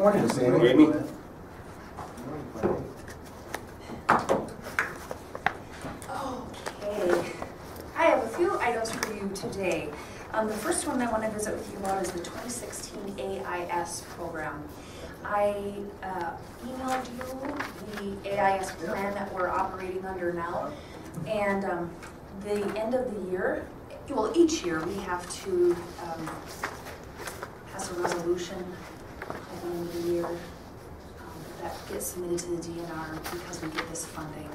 Morning, Sammy. Morning, buddy. Okay. I have a few items for you today. The first one I want to visit with you about is the 2016 AIS program. I emailed you the AIS plan that we're operating under now, and the end of the year, well, each year we have to pass a resolution at the end of the year that gets submitted to the DNR because we get this funding,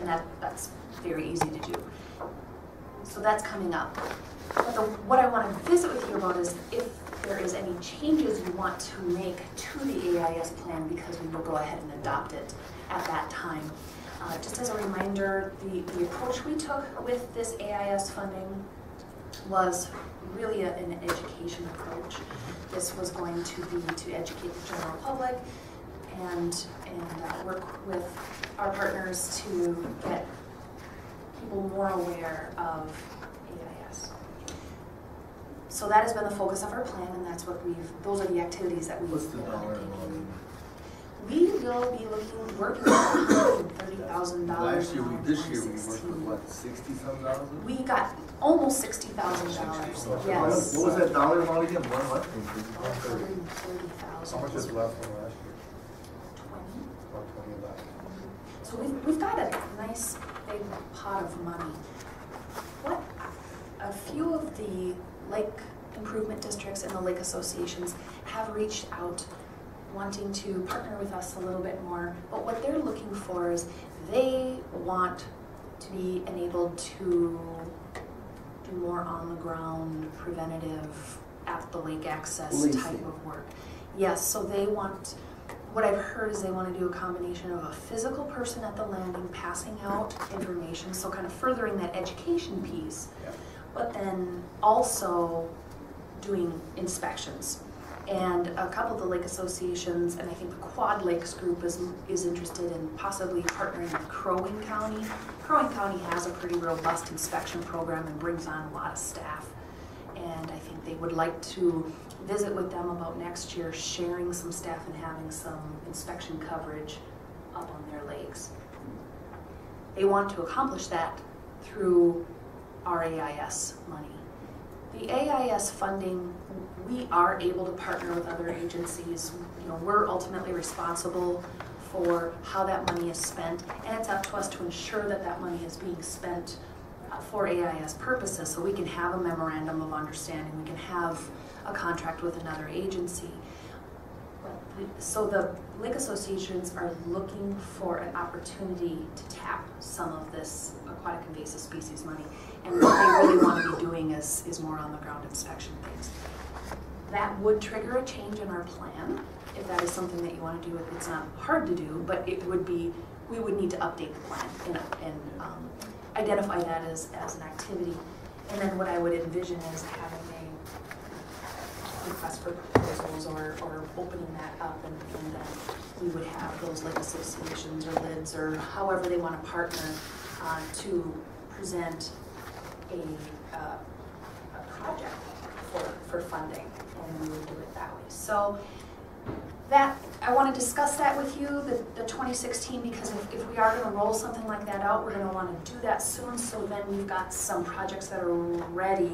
and that's very easy to do. So that's coming up. But what I want to visit with you about is if there is any changes you want to make to the AIS plan, because we will go ahead and adopt it at that time. Just as a reminder, the approach we took with this AIS funding was really an education approach. This was going to be to educate the general public and work with our partners to get people more aware of AIS. So that has been the focus of our plan, and that's what those are the activities that we've been. We will be working on $30,000. This year we worked with what, 60-some thousand? We got almost $60,000. Yes. What was that dollar amount again? One month? $130,000. How much is left from last year? 20. About 20 left. So we've got a nice big pot of money. What a few of the lake improvement districts and the lake associations have reached out, wanting to partner with us a little bit more, but what they're looking for is they want to be enabled to do more on the ground, preventative, at the lake access type of work. Yes, so they want, what I've heard is they want to do a combination of a physical person at the landing passing out information, so kind of furthering that education piece, but then also doing inspections. And a couple of the lake associations, and I think the Quad Lakes Group is interested in possibly partnering with Crow Wing County. Crow Wing County has a pretty robust inspection program and brings on a lot of staff. And I think they would like to visit with them about next year, sharing some staff and having some inspection coverage up on their lakes. They want to accomplish that through our AIS money. The AIS funding, we are able to partner with other agencies. You know, we're ultimately responsible for how that money is spent, and it's up to us to ensure that that money is being spent for AIS purposes, so we can have a memorandum of understanding, we can have a contract with another agency. So the lake associations are looking for an opportunity to tap some of this aquatic invasive species money, and what they really want to be doing is more on the ground inspection things. That would trigger a change in our plan if that is something that you want to do. It's not hard to do, but it would be, we would need to update the plan and identify that as an activity. And then what I would envision is having a request for proposals or opening that up, and then we would have those lake associations or LIDs or however they want to partner to present a project for funding, and we would do it that way. So that, I want to discuss that with you, the 2016, because if we are going to roll something like that out, we're going to want to do that soon, so then we've got some projects that are ready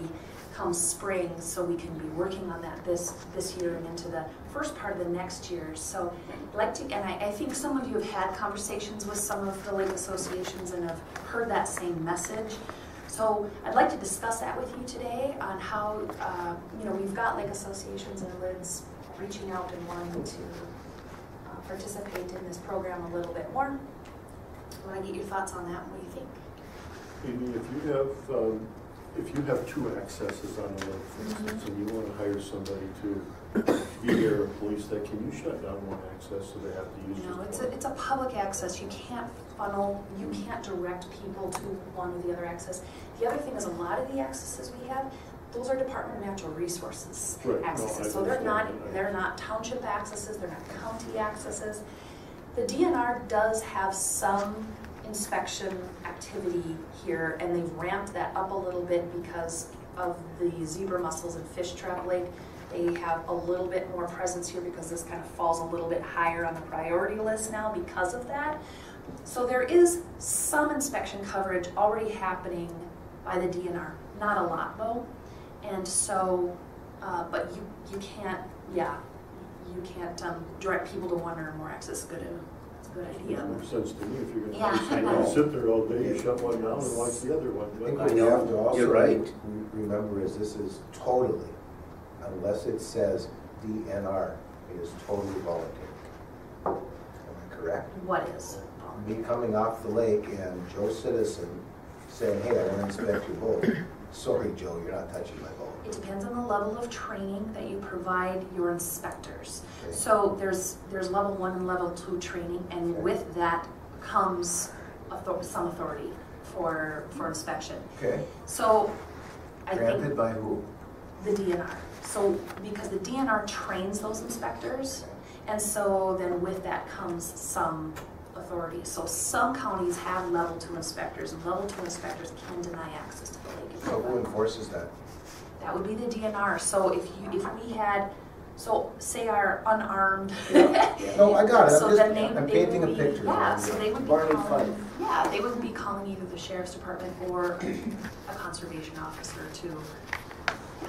come spring, so we can be working on that this year and into the first part of the next year. So I'd like to, and I think some of you have had conversations with some of the lake associations and have heard that same message. So I'd like to discuss that with you today on how, you know, we've got lake associations and LIDs reaching out and wanting to participate in this program a little bit more. I want to get your thoughts on that and what you think. Amy, if you have two accesses on the lake, for instance, and you want to hire somebody to be there or police that, can you shut down one access so they have to use it? No, it's a public access. You can't funnel, you can't direct people to one or the other access. The other thing is, a lot of the accesses we have, those are Department of Natural Resources accesses. No, so they're not township accesses, they're not county accesses. The DNR does have some inspection activity here, and they've ramped that up a little bit because of the zebra mussels in Fishtrap Lake. They have a little bit more presence here because this kind of falls a little bit higher on the priority list now because of that. So there is some inspection coverage already happening by the DNR. Not a lot though. And so, but you can't, yeah, you can't direct people to one or more access. Good idea. It makes sense to me if you're going to sit there all day, you shut one down and watch the other one. I think what we have to also remember is this is totally, unless it says DNR, it is totally voluntary. Am I correct? What is? Me coming off the lake and Joe Citizen saying, hey, I want to inspect your boat. Sorry, Joe, you're not touching my boat. It depends on the level of training that you provide your inspectors. Okay. So there's level 1 and level 2 training, and with that comes some authority for inspection. Okay. So granted by who? The DNR. So because the DNR trains those inspectors, and so then with that comes some authority. So some counties have level 2 inspectors, and level 2 inspectors can deny access to the lake. So who enforces that? That would be the DNR. So say our unarmed. Yeah. No, I got it. I'm painting a picture. Yeah, so they would be calling. Yeah, they would be calling either the sheriff's department or a conservation officer to.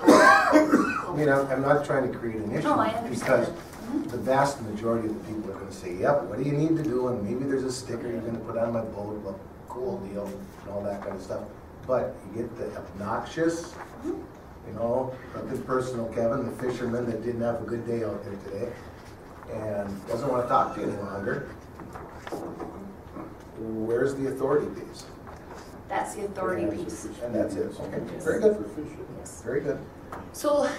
I mean, I'm not trying to create an issue because the vast majority of the people are going to say, "Yep, what do you need to do?" And maybe there's a sticker you're going to put on my boat, well, cool deal, and all that kind of stuff. But you get the obnoxious, you know, like this personal Kevin, the fisherman that didn't have a good day out there today, and doesn't want to talk to you any longer. Where's the authority piece? That's the authority piece. And that's it. Okay, yes. Very good. Yes. Very good. So, like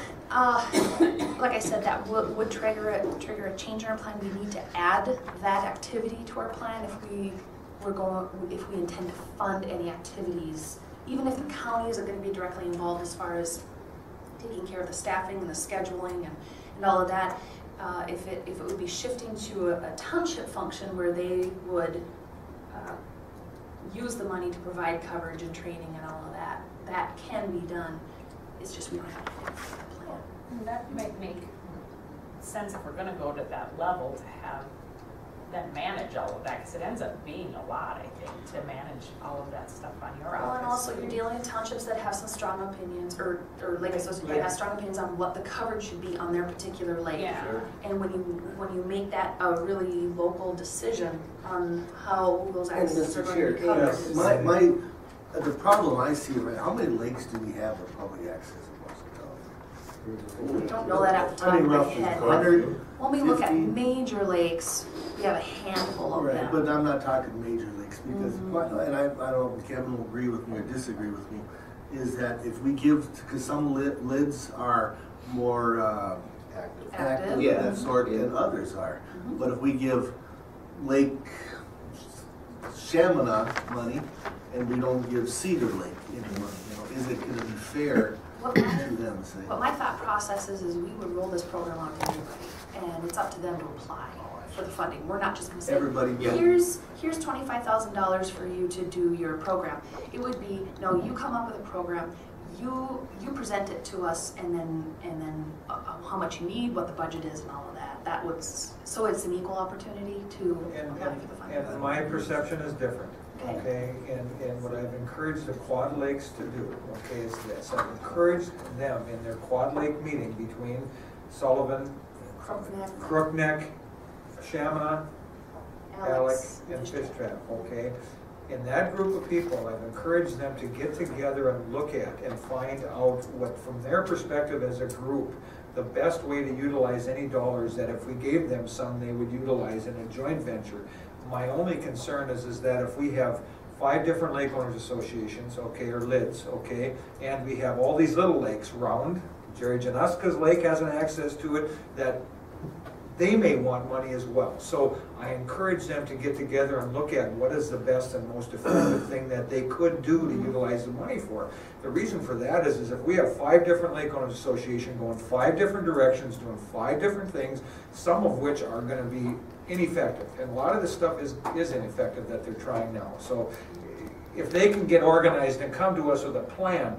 I said, that would trigger a change in our plan. We need to add that activity to our plan if we intend to fund any activities, even if the counties are going to be directly involved as far as taking care of the staffing and the scheduling and all of that. If it would be shifting to a township function where they would use the money to provide coverage and training and all of that, that can be done. It's just we don't have to fix the plan. And that might make sense if we're going to go to that level to have them manage all of that, because it ends up being a lot, I think, to manage all of that stuff on your office. Well, and also you're dealing with townships that have some strong opinions, or lake associations that have strong opinions on what the coverage should be on their particular lake. Yeah. Sure. And when you make that a really local decision on how those access are going to be covered. Yes. The problem I see, right, how many lakes do we have with public access in Morrison County? We don't know that off the top of my head. 100. When we look at major lakes, we have a handful of them. But I'm not talking major lakes because, and I don't know if Kevin will agree with me or disagree with me, is that if we give, because some lids are more active that sort than others are. But if we give Lake Shamineau money and we don't give Cedar Lake any money, is it going to be fair? What my thought process is we would roll this program out to everybody, and it's up to them to apply for the funding. We're not just going to say, here's $25,000 for you to do your program. It would be, no, you come up with a program, you present it to us, and then how much you need, what the budget is, and all of that. So it's an equal opportunity to apply for the funding. And my perception is different. Okay, and what I've encouraged the Quad Lakes to do, okay, is this. I've encouraged them in their Quad Lake meeting between Sullivan, Crookneck, Shama, Alex, and Fishtrap, okay? In that group of people, I've encouraged them to get together and look at and find out what, from their perspective as a group, the best way to utilize any dollars that if we gave them some, they would utilize in a joint venture. My only concern is that if we have 5 different lake owners associations, okay, or LIDs, okay, and we have all these little lakes round, Jerry Januska's lake has an access to it, that they may want money as well. So I encourage them to get together and look at what is the best and most effective thing that they could do to utilize the money for. The reason for that is if we have 5 different lake owners associations going 5 different directions, doing 5 different things, some of which are going to be ineffective, and a lot of this stuff is ineffective that they're trying now. So if they can get organized and come to us with a plan,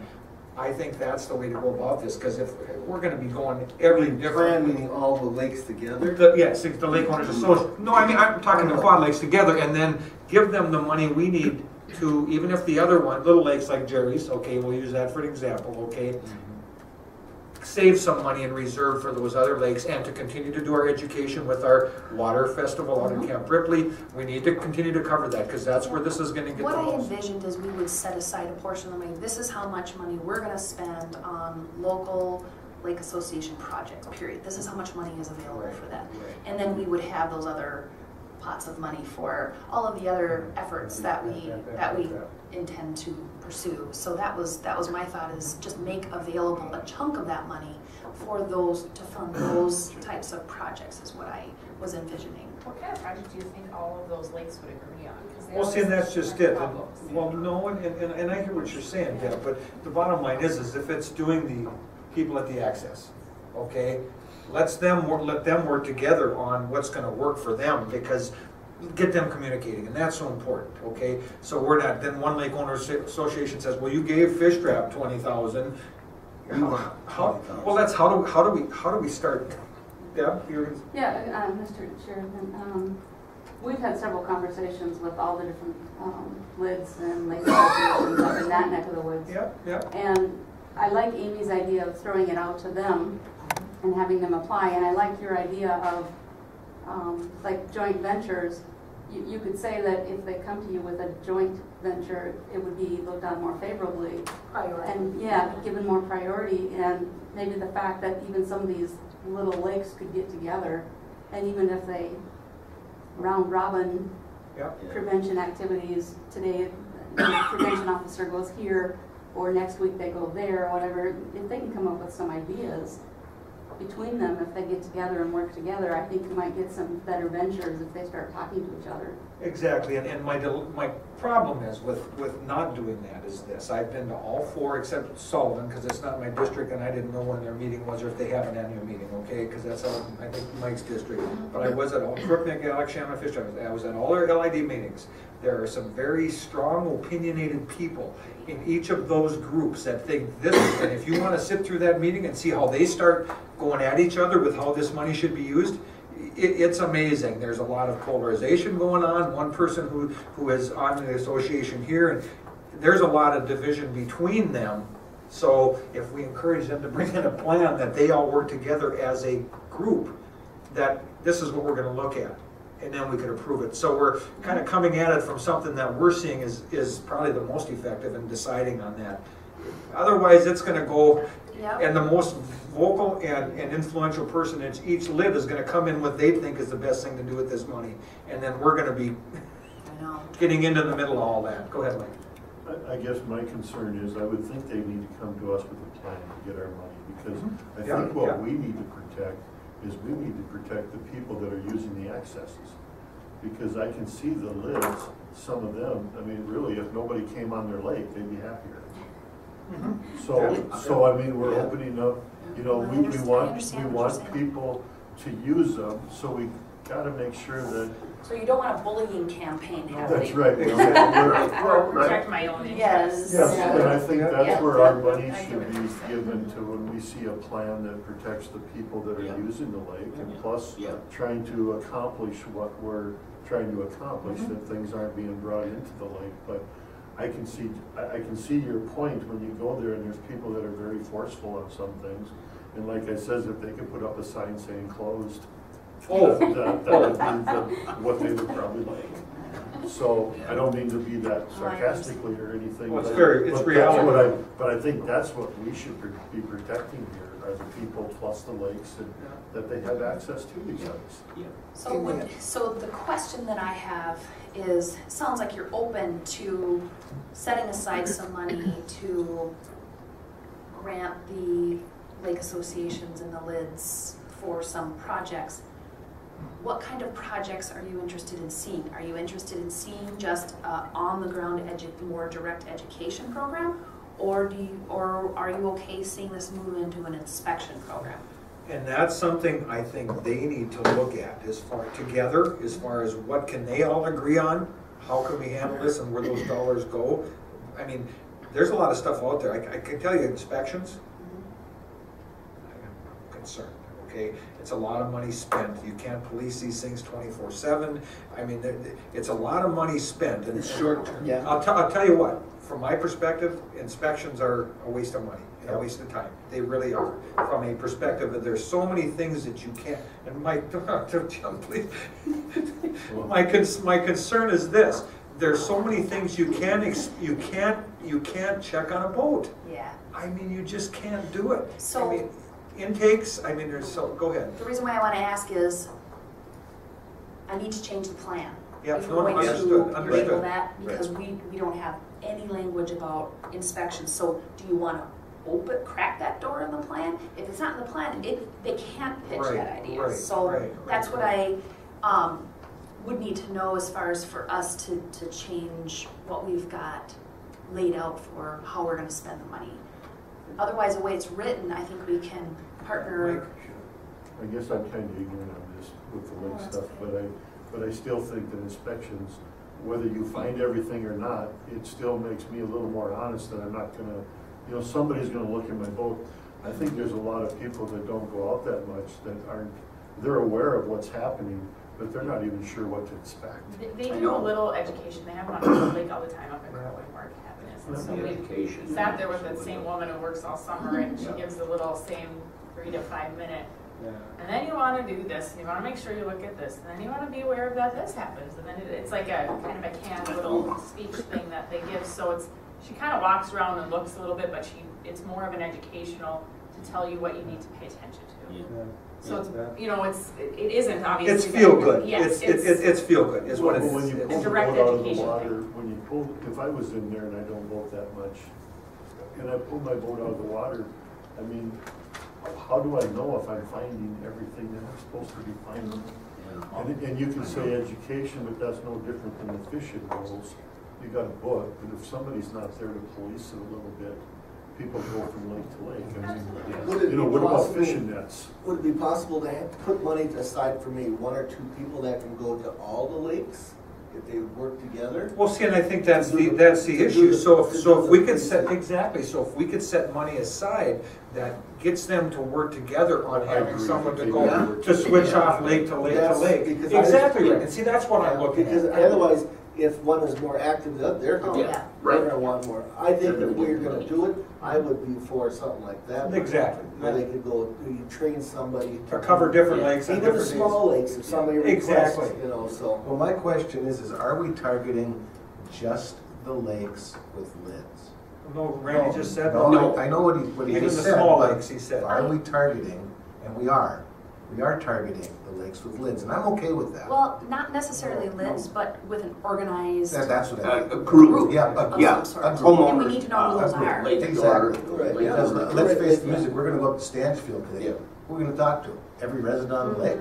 I think that's the way to go about this, because if we're going to be going every different, meaning all the lakes together. Yes, the lake owners association. No, I mean I'm talking the Quad Lakes together, and then give them the money we need to, even if the other one, little lakes like Jerry's, okay, we'll use that for an example, okay. Save some money in reserve for those other lakes, and to continue to do our education with our water festival out in Camp Ripley. We need to continue to cover that, because that's where this is going to get. What I envisioned is we would set aside a portion of the money. This is how much money we're going to spend on local lake association projects, period. This is how much money is available for that. And then we would have those other pots of money for all of the other efforts that we intend to pursue. So that was my thought, is just make available a chunk of that money for those, to fund those types of projects, is what I was envisioning. What kind of project do you think all of those lakes would agree on? Well, see, and that's just it. And, well, no, and I hear what you're saying, Deb, but the bottom line is if it's doing the people at the access, okay, let them work together on what's going to work for them, because get them communicating, and that's so important, okay? So we're not, then one lake owners association says, well, you gave Fishtrap $20,000. Well, that's how do we start? Deb, Mr. Chairman, we've had several conversations with all the different lids and lake associations up in that neck of the woods. And I like Amy's idea of throwing it out to them and having them apply, and I like your idea of like joint ventures. You could say that if they come to you with a joint venture, it would be looked on more favorably. Priority. And yeah, given more priority, and maybe the fact that even some of these little lakes could get together, and even if they round robin prevention activities, today the prevention officer goes here, or next week they go there, or whatever, if they can come up with some ideas between them, if they get together and work together, I think you might get some better ventures if they start talking to each other. Exactly, and my problem is with not doing that is this. I've been to all four except Sullivan, because it's not my district, and I didn't know when their meeting was, or if they have an annual meeting, okay, because that's all, I think, Mike's district. But I was at all Crookneck, Alex, Shama, Fishtrap. I was at all their LID meetings. There are some very strong, opinionated people in each of those groups that think this, and if you want to sit through that meeting and see how they start going at each other with how this money should be used, it's amazing. There's a lot of polarization going on. One person who is on the association here, and there's a lot of division between them. So if we encourage them to bring in a plan that they all work together as a group, that this is what we're going to look at, and then we could approve it. So we're kind of coming at it from something that we're seeing is probably the most effective in deciding on that. Otherwise, it's going to go, and the most vocal and influential person in each lid is going to come in what they think is the best thing to do with this money. And then we're going to be getting into the middle of all that. Go ahead, Mike. I guess my concern is I would think they need to come to us with a plan to get our money, because I think what we need to protect is we need to protect the people that are using the accesses. Because I can see the lids, some of them, I mean, really, if nobody came on their lake, they'd be happier. So I mean, we're opening up, you know, we want people to use them, so we got to make sure that. So you don't want a bullying campaign happening. That's right. Or protect my own interests. Yes, and I think that's where our money should be given to, when we see a plan that protects the people that are using the lake, and plus trying to accomplish what we're trying to accomplish, that things aren't being brought into the lake. But I can see your point when you go there, and there's people that are very forceful on some things, and like I said, if they could put up a sign saying closed, that would be what they would probably like. So I don't mean to be that sarcastically or anything. Well, it's reality. But I think that's what we should be protecting here, are the people plus the lakes, and that they have access to these lakes. So the question that I have is, sounds like you're open to setting aside some money to grant the lake associations and the LIDs for some projects. What kind of projects are you interested in seeing? Are you interested in seeing just on-the-ground, more direct education program, or are you okay seeing this move into an inspection program? And that's something I think they need to look at as far as what can they all agree on, how can we handle this, and where those dollars go. I mean, there's a lot of stuff out there. I can tell you inspections, I'm concerned, okay? It's a lot of money spent. You can't police these things 24/7. I mean, it's a lot of money spent in the short term. Yeah. I'll tell you what, from my perspective, inspections are a waste of money, and a waste of time. They really are, from a perspective that there's so many things that you can't, and Mike, don't jump, please. My concern is this. There's so many things you can't check on a boat. Yeah. I mean, you just can't do it. So I mean, intakes. I mean, there's so. Go ahead. The reason why I want to ask is, I need to change the plan. Yeah. Understood. Label that because we don't have any language about inspections. So do you want to crack that door in the plan? If it's not in the plan, they can't pitch that idea. Right, so that's what I. Would need to know as far as for us to change what we've got laid out for how we're going to spend the money. Otherwise, the way it's written, I think we can partner. I guess I'm kind of ignorant on this with the lake stuff, but I still think that inspections, whether you find everything or not, it still makes me a little more honest that I'm not going to, you know, somebody's going to look at my boat. I think there's a lot of people that don't go out that much that aren't, they're aware of what's happening, but they're not even sure what to expect. They do a little education. They have it on the lake all the time up in Crow Wing where cabin is. So we sat there with that same woman who works all summer, and she gives the little same 3 to 5 minute. Yeah. And then you want to do this, and you want to make sure you look at this, and then you want to be aware of that this happens, and then it's like a kind of a canned little speech thing that they give. So it's she kind of walks around and looks a little bit, but it's more of an educational to tell you what you need to pay attention to. Yeah. So it's, you know, it isn't obviously. It's feel good. Yes, it's feel good. It's what it's. When you pull the boat out of the water, when you pull, if I was in there and I don't boat that much, and I pull my boat out of the water, I mean, how do I know if I'm finding everything that I'm supposed to be finding? Yeah. And you can say education, but that's no different than the fishing rules. You got a book, but if somebody's not there to police it a little bit. People go from lake to lake. I mean, you know, what about fishing nets? Would it be possible to put money aside for maybe 1 or 2 people that can go to all the lakes if they work together? Well, see, and I think that's the issue. So if we could set set money aside that gets them to work together on having someone to go to switch off lake to lake to lake. Exactly right. And see, that's what I'm looking at. Because otherwise, if one is more active than the other, they're going to want more. I think if we're going to do it, I would be for something like that. Exactly. Where they could go, you train somebody to cover different lakes. Even the small lakes, if somebody requests, you know, so. Well, my question is are we targeting just the lakes with lids? No, Randy just said that. No, I know what he said. Even the small lakes, he said. Are we targeting, and we are targeting the lakes with lids, and I'm okay with that. Well, not necessarily lids, but with an organized. That's what I mean. A group. Yeah, homeowners. And we need to know who those are. Exactly. Because let's face the music. We're going to go up to Stanchfield today. Yeah. We're going to talk to every resident on the lake.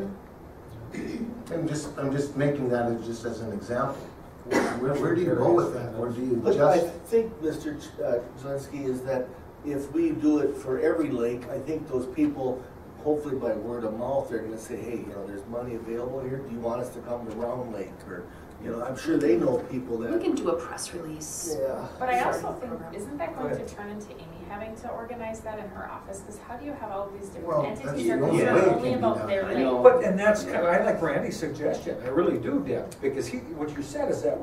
I'm just making that just as an example. Where do you go with that, or do you just? I think, Mr. Zelinsky, is that if we do it for every lake, I think those people. Hopefully by word of mouth, they're going to say, hey, you know, there's money available here. Do you want us to come to Round Lake? Or, you know, I'm sure they know people that... We can do a press release. Yeah. But I also think, isn't that going to turn into Amy having to organize that in her office? Because how do you have all these different entities that are only about their lake? But, and that's kind of, I like Randy's suggestion. I really do, Deb. Because what you said is that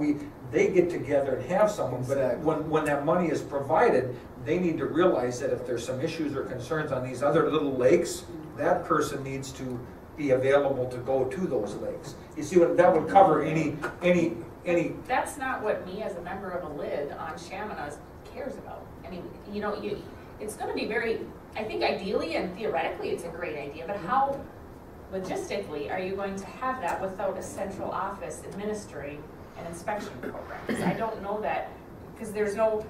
they get together and have someone, but when that money is provided, they need to realize that if there's some issues or concerns on these other little lakes, that person needs to be available to go to those lakes. You see, what that would cover any. That's not what me as a member of a LID on Shamineau cares about. I mean, you know, it's going to be very. I think ideally and theoretically, it's a great idea, but how logistically are you going to have that without a central office administering an inspection program? Because I don't know that because there's no.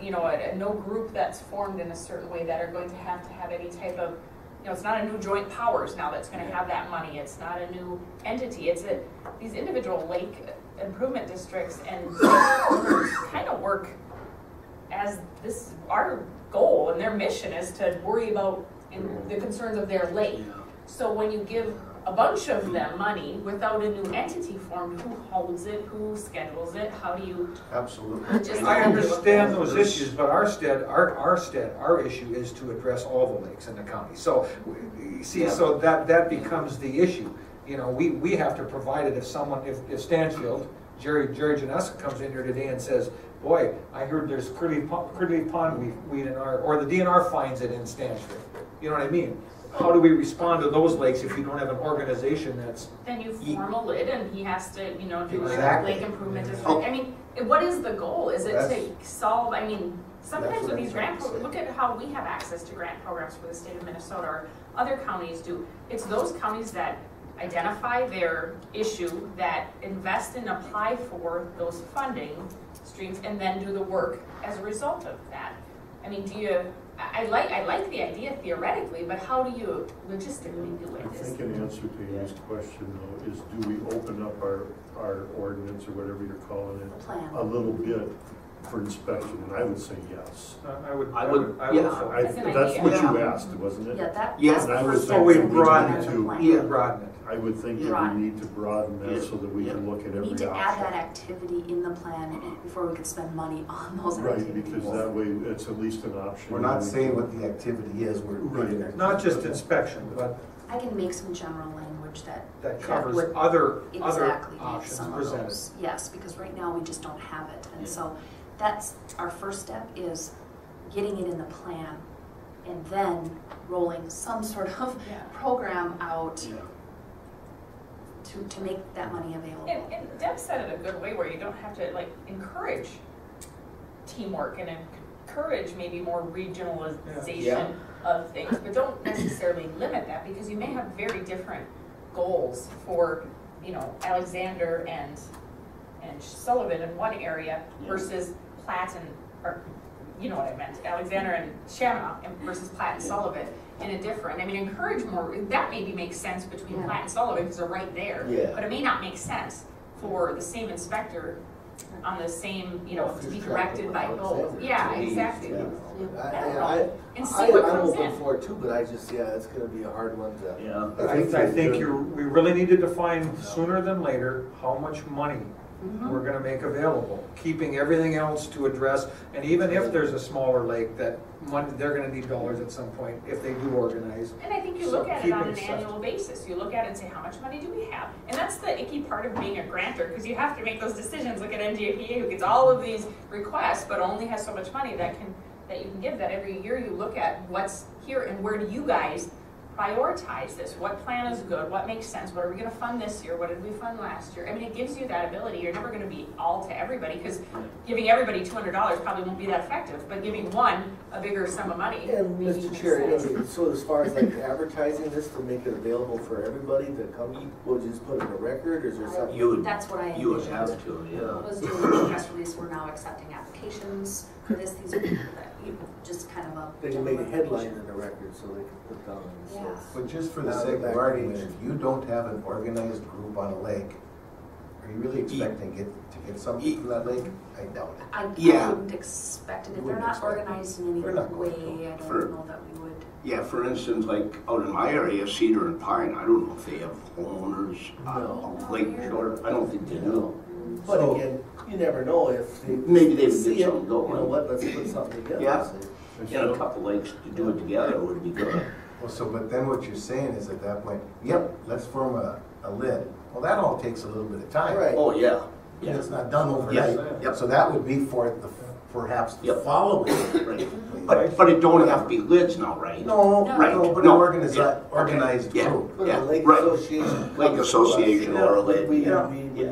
You know, no group that's formed in a certain way that are going to have any type of, you know, it's not a new joint powers now that's going to have that money. It's not a new entity. It's these individual lake improvement districts and kind of work as our goal and their mission is to worry about the concerns of their lake. So when you give a bunch of them money without a new entity formed. Who holds it? Who schedules it? How do you? Absolutely. Just I understand those issues, but our issue is to address all the lakes in the county. So, so that becomes the issue. You know, we have to provide it if someone, if Stanfield, Jerry Januska comes in here today and says, boy, I heard there's curly pond weed in our, or the DNR finds it in Stanfield. You know what I mean? How do we respond to those lakes if you don't have an organization that's... Then you form a lid and he has to, you know, do lake improvement. Oh. I mean, what is the goal? Is it to solve, I mean, sometimes with these grant programs, look at how we have access to grant programs for the state of Minnesota or other counties do. It's those counties that identify their issue, that invest and apply for those funding streams, and then do the work as a result of that. I mean, do you... I like the idea theoretically, but how do you logistically do it? I think an answer to your question, though, is do we open up our ordinance or whatever you're calling it a little bit for inspection? And I would say yes. That's what you asked, wasn't it? Yeah, broaden it. I would think that we need to broaden that so that we can look at every option. We need to add that activity in the plan before we can spend money on those activities. Right, because that way it's at least an option. We're not saying what the activity is. We're not just inspection, but... I can make some general language that covers other options presented. Yes, because right now we just don't have it. And so that's our first step, is getting it in the plan and then rolling some sort of program out. To make that money available. And Deb said it a good way, where you don't have to encourage teamwork and encourage maybe more regionalization of things, but don't necessarily limit that, because you may have very different goals for, you know, Alexander and Sullivan in one area versus Platt and, or you know what I meant, Alexander and Shama versus Platt and Sullivan. In a different, I mean, encourage more. That maybe makes sense between Platt and Sullivan because they're right there. Yeah. But it may not make sense for the same inspector on the same, you know, to be directed by both. Yeah, exactly. Yeah. I'm open for it too, but I just it's going to be a hard one to. Yeah. I think we really need to define sooner than later how much money we're going to make available, keeping everything else to address. And even if there's a smaller lake that they're going to need dollars at some point if they do organize. And I think you look at it on an annual basis. You look at it and say, how much money do we have? And that's the icky part of being a grantor, because you have to make those decisions. Look at NGAPA, who gets all of these requests but only has so much money that you can give. That every year you look at what's here and where do you guys prioritize this. What plan is good? What makes sense? What are we going to fund this year? What did we fund last year? I mean, it gives you that ability. You're never going to be all to everybody, because giving everybody $200 probably won't be that effective, but giving one a bigger sum of money. And Mr. Chair, so as far as advertising this to make it available for everybody to come, we'll just put in a record, or is there something? That's what I would have to, I was doing the press release. We're now accepting applications for this. These are people that just kind of up. They can make a headline in the record so they can put down on the source. But just for the sake of argument, if you don't have an organized group on a lake, are you really expecting to get something from that lake? I doubt it. I wouldn't expect it. If they're not organized in any way, I don't know that we would. Yeah, for instance, like out in my area, Cedar and Pine, I don't know if they have homeowners on lake shore. I don't think they do. But again, you never know if they maybe they would get something going. You know what? Let's put something together. And a couple lakes to do it together would be good. Well, but then what you're saying is at that point, let's form a lid. Well, that all takes a little bit of time. Right. Oh yeah. It's not done overnight. So that would be for perhaps the following. Right. But it don't have to be lids now, right? No, but organized group. Yeah. Lake association or a lid. Would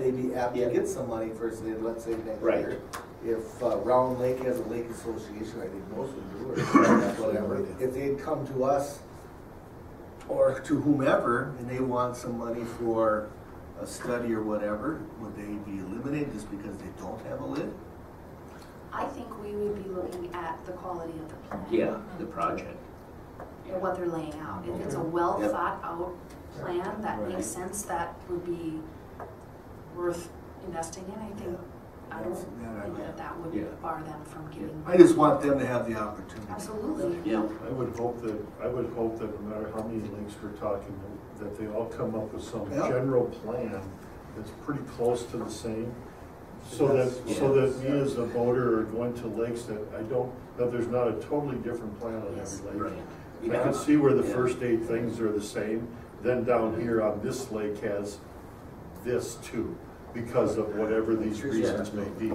they be apt to get some money first? Let's say next year, if Round Lake has a lake association, I think most would do, or whatever. If they'd come to us or to whomever and they want some money for a study or whatever, would they be eliminated just because they don't have a lid? I think we would be looking at the quality of the plan. The project. Or what they're laying out. If it's a well thought out plan that makes sense, that would be worth investing in, I think. I don't think that would bar them from getting. I just want them to have the opportunity. Absolutely. I would hope that no matter how many links we're talking, that they all come up with some general plan that's pretty close to the same. So that me as a voter are going to lakes that I don't, that there's not a totally different plan on every lake. Right. I can see where the first eight things are the same. Then down here on this lake has this too, because of whatever these reasons may be.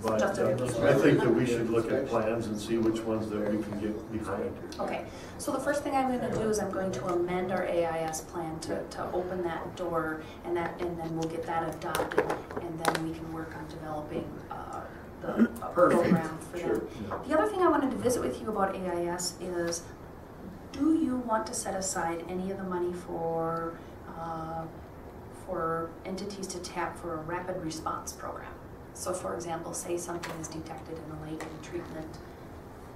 But I think that we should look at plans and see which ones that we can get behind. Okay, so the first thing I'm going to do is I'm going to amend our AIS plan to open that door, and that, and then we'll get that adopted, and then we can work on developing the program for them. The other thing I wanted to visit with you about AIS is, do you want to set aside any of the money for entities to tap for a rapid response program? So for example, say something is detected in a lake and treatment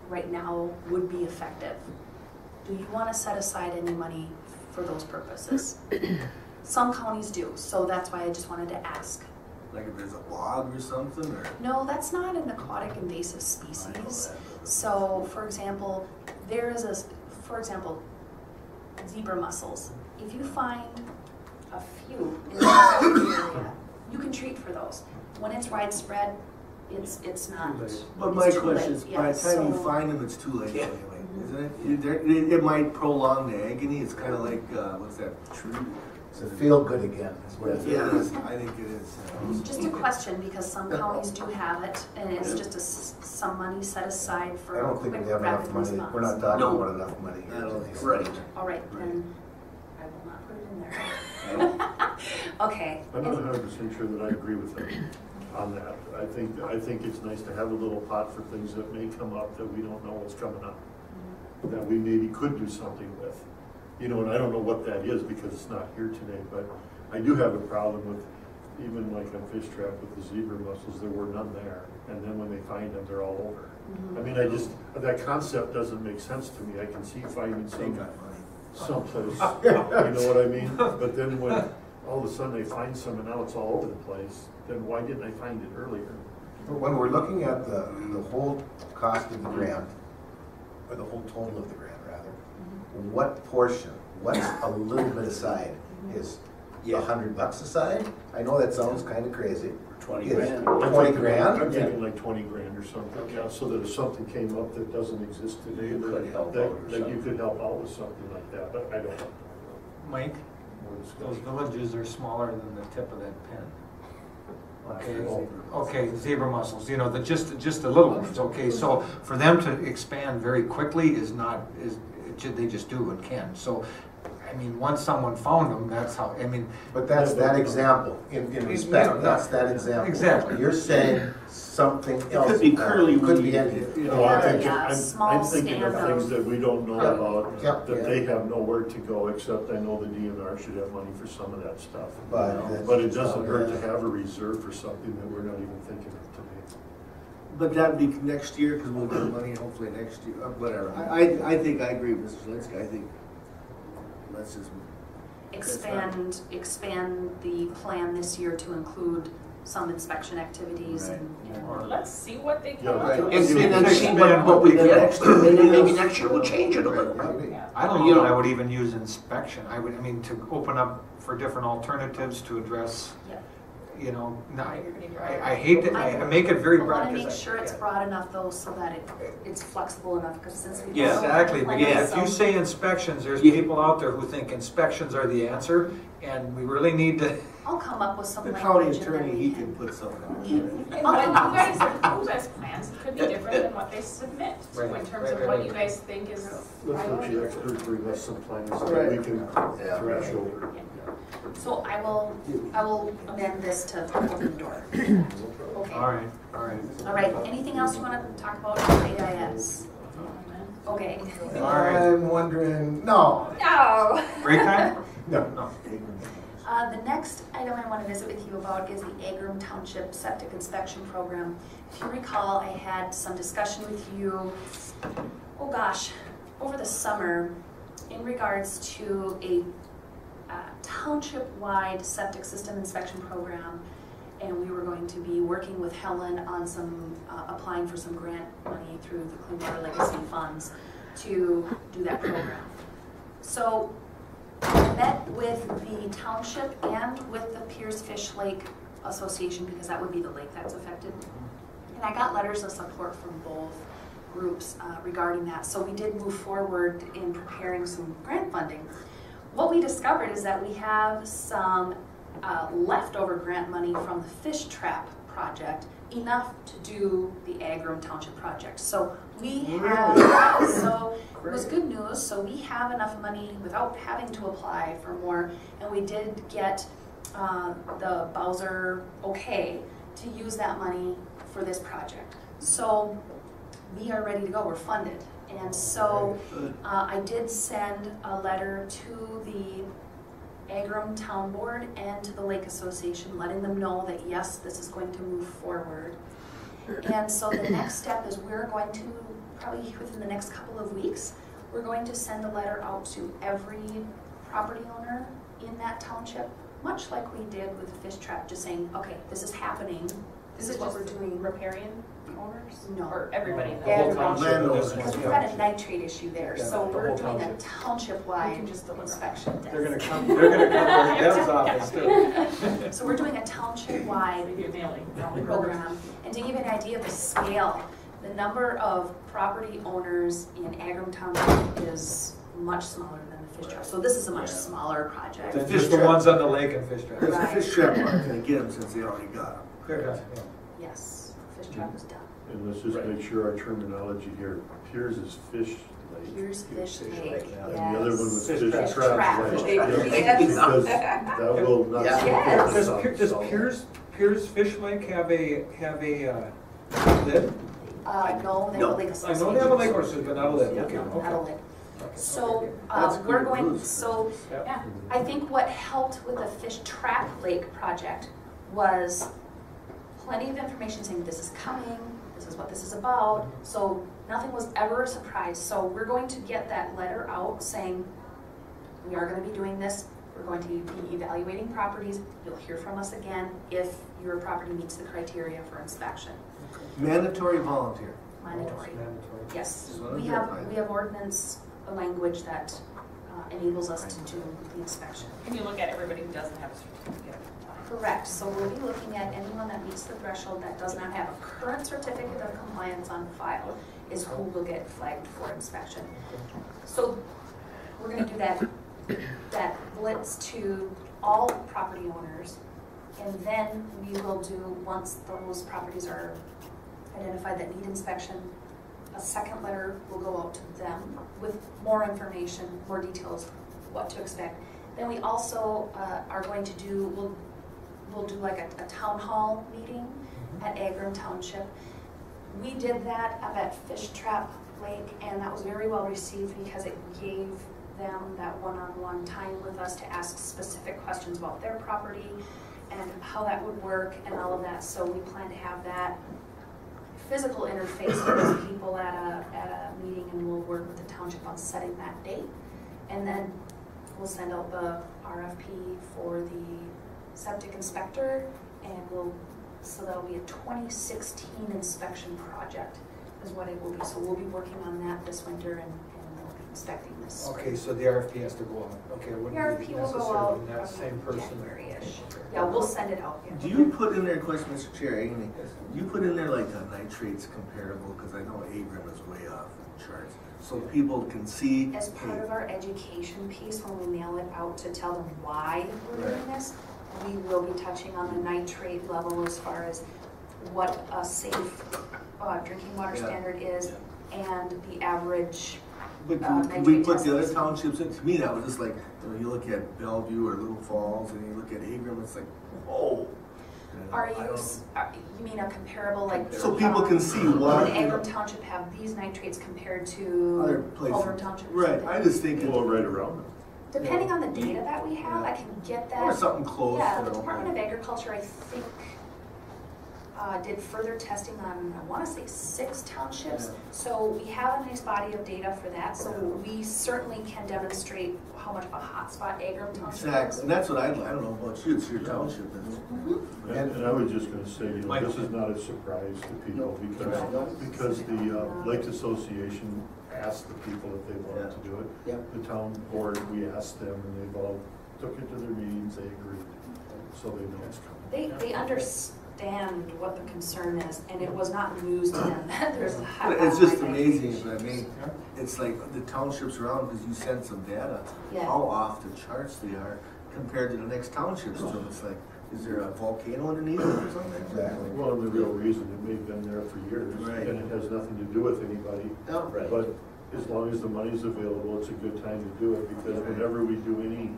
right now would be effective. Do you want to set aside any money for those purposes? Some counties do, so that's why I just wanted to ask. Like if there's a log or something? Or? No, that's not an aquatic invasive species. So for example, zebra mussels. If you find a few in the area, you can treat for those. When it's widespread, it's not. But my question is, by the time you find them, it's too late. Isn't it? It might prolong the agony. It's kind of like what's that? True. It's a feel good again. Is what it is. I think it is. Just a question, because some counties do have it, and it's just some money set aside for. I don't think we have enough money. We're not talking about enough money. Right. All right, then I will not put it in there. Okay. I'm not 100% sure that I agree with them on that. I think it's nice to have a little pot for things that may come up that we don't know what's coming up, that we maybe could do something with. You know, and I don't know what that is because it's not here today, but I do have a problem with, even like on Fishtrap with the zebra mussels, there were none there. And then when they find them, they're all over. I mean, that concept doesn't make sense to me. I can see finding something someplace, you know what I mean? But then when all of a sudden they find some and now it's all over the place, then why didn't I find it earlier? But when we're looking at the whole cost of the grant, or the whole total of the grant rather, what portion, what's a little bit aside? Is $100 aside? I know that sounds kind of crazy. Or 20 grand. 20 grand? I'm thinking like 20 grand or something. Okay. Yeah, so that if something came up that doesn't exist today, you could help out you could help out with something like that, but I don't know. Mike, those villages are smaller than the tip of that pen. Okay, zebra mussels, you know, just the little ones. Okay, so for them to expand very quickly is not, they just do and can. So, I mean, once someone found them, that's how, I mean. But that's that example, in respect, that's that example. Exactly. You're saying something else. It could be curly. Could be anything. I'm thinking of things that we don't know about, that they have nowhere to go, except I know the DNR should have money for some of that stuff. But it doesn't hurt to have a reserve for something that we're not even thinking of today. But that'd be next year, because we'll get money, hopefully next year, whatever. I think I agree with Mr. Zielinski. I think let's just expand the plan this year to include some inspection activities. Right. And let's see what they come up with. And then see what we get next year. Maybe next year we'll change it a little bit. Yeah. I don't know that I would even use inspection. I mean, to open up for different alternatives to address. Yeah. You know, I hate that. I make it very broad. I want to make sure it's broad enough, though, so that it's flexible enough. Because since we if you say inspections, there's people out there who think inspections are the answer, and we really need to. I'll come up with something. The county attorney, he can put something on there. But you guys propose as plans could be different than what they submit. So in terms of what you guys think is. Let's let the experts bring us some plans that we can thrash over. So I will amend this to open the door. Okay. All right. Anything else you want to talk about on AIS? Okay. All right. I'm wondering. No. Break time? No. The next item I want to visit with you about is the Agram Township Septic Inspection Program. If you recall, I had some discussion with you. Oh gosh, over the summer, in regards to a township-wide septic system inspection program, and we were going to be working with Helen on some applying for some grant money through the Clean Water Legacy funds to do that program. So met with the township and with the Piers Fish Lake Association, because that would be the lake that's affected. And I got letters of support from both groups regarding that. So we did move forward in preparing some grant funding. What we discovered is that we have some leftover grant money from the Fishtrap project, enough to do the Agram Township project. So we have, so it was good news. So we have enough money without having to apply for more, and we did get the Bowser okay to use that money for this project. So we are ready to go, we're funded. And so I did send a letter to the Agram Town Board and to the Lake Association, letting them know that yes, this is going to move forward. And so the next step is we're going to, probably within the next couple of weeks, we're going to send a letter out to every property owner in that township, much like we did with the Fishtrap, just saying, okay, this is happening. This is what we're doing. Riparian owners? No. Or everybody? Landowners. Because we've got a nitrate issue there, yeah, so we're doing a township-wide inspection. They're going to come to Deb's office, too. So we're doing a township-wide program. And to give you an idea of the scale, the number of property owners in Agram Township is much smaller than Fishtrap. So this is a much smaller project. The fish, the ones on the lake and Fishtrap. Because the Fishtrap aren't going to get them since they already got them. Yes, Fishtrap is done. And let's just make sure our terminology here. Piers is Fish Lake. Piers Fish Lake. And the other one was Fishtrap. That will not. Does Piers Fish Lake have a lid? No, they have a lake association. I know they have a lake association, but not a lid. Okay, okay. So we're going. So yeah, I think what helped with the Fishtrap Lake project was plenty of information saying this is coming, this is what this is about. So nothing was ever a surprise. So we're going to get that letter out saying we are going to be doing this. We're going to be evaluating properties. You'll hear from us again if your property meets the criteria for inspection. Okay. Mandatory, volunteer. Mandatory. Yes, we have ordinance. A language that enables us to do the inspection. Can you look at everybody who doesn't have a certificate? Correct. So we'll be looking at anyone that meets the threshold that does not have a current certificate of compliance on file is who will get flagged for inspection. So we're going to do that blitz to all property owners, and then we will do, once those properties are identified that need inspection, a second letter will go out to them with more information, more details, what to expect. Then we also are going to do, we'll do like a town hall meeting at Agram Township. We did that up at Fishtrap Lake, and that was very well received because it gave them that one-on-one time with us to ask specific questions about their property and how that would work and all of that. So we plan to have that physical interface with people at a meeting, and we'll work with the township on setting that date. And then we'll send out the RFP for the septic inspector, and so that'll be a 2016 inspection project is what it will be. So we'll be working on that this winter, and we'll be inspecting this. Okay, so the RFP has to go out. Okay, the RFP will go out that same person. Yeah, we'll send it out. Yeah. Do you put in there, question, Mr. Chair, do you put in there like a nitrates comparable, because I know Agram is way off the charts, so people can see. As part of our education piece, when we mail it out to tell them why we're doing this, we will be touching on the nitrate level as far as what a safe drinking water standard is and the average. But can we put the other townships in? To me, that was just like, you look at Bellevue or Little Falls, and you look at Agram, it's like, whoa. You mean a comparable, like... So people can see why... Would Agram Township have these nitrates compared to... other places. Over Township. Right, I just think... Well, right around it. Depending on the data that we have, I can get that... Or something close. Yeah, the Department of Agriculture, I think... did further testing on, I want to say, 6 townships. So we have a nice body of data for that. So we certainly can demonstrate how much of a hotspot Agram Township is. And that's what I'd like. I don't know about you, it's your township. And I was just going to say, you know, this is not a surprise to people because the Lake Association asked the people if they wanted to do it. The town board, we asked them, and they've all took it to their meetings. They agreed. So they know it's coming. They understand what the concern is, and it was not news to them that there's a high. It's just amazing. I mean, it's like the townships around, because you sent some data, how off the charts they are compared to the next townships. So it's like, is there a volcano underneath it or something? Exactly. Well, the real reason, it may have been there for years, and it has nothing to do with anybody. But as long as the money's available, it's a good time to do it, because whenever we do any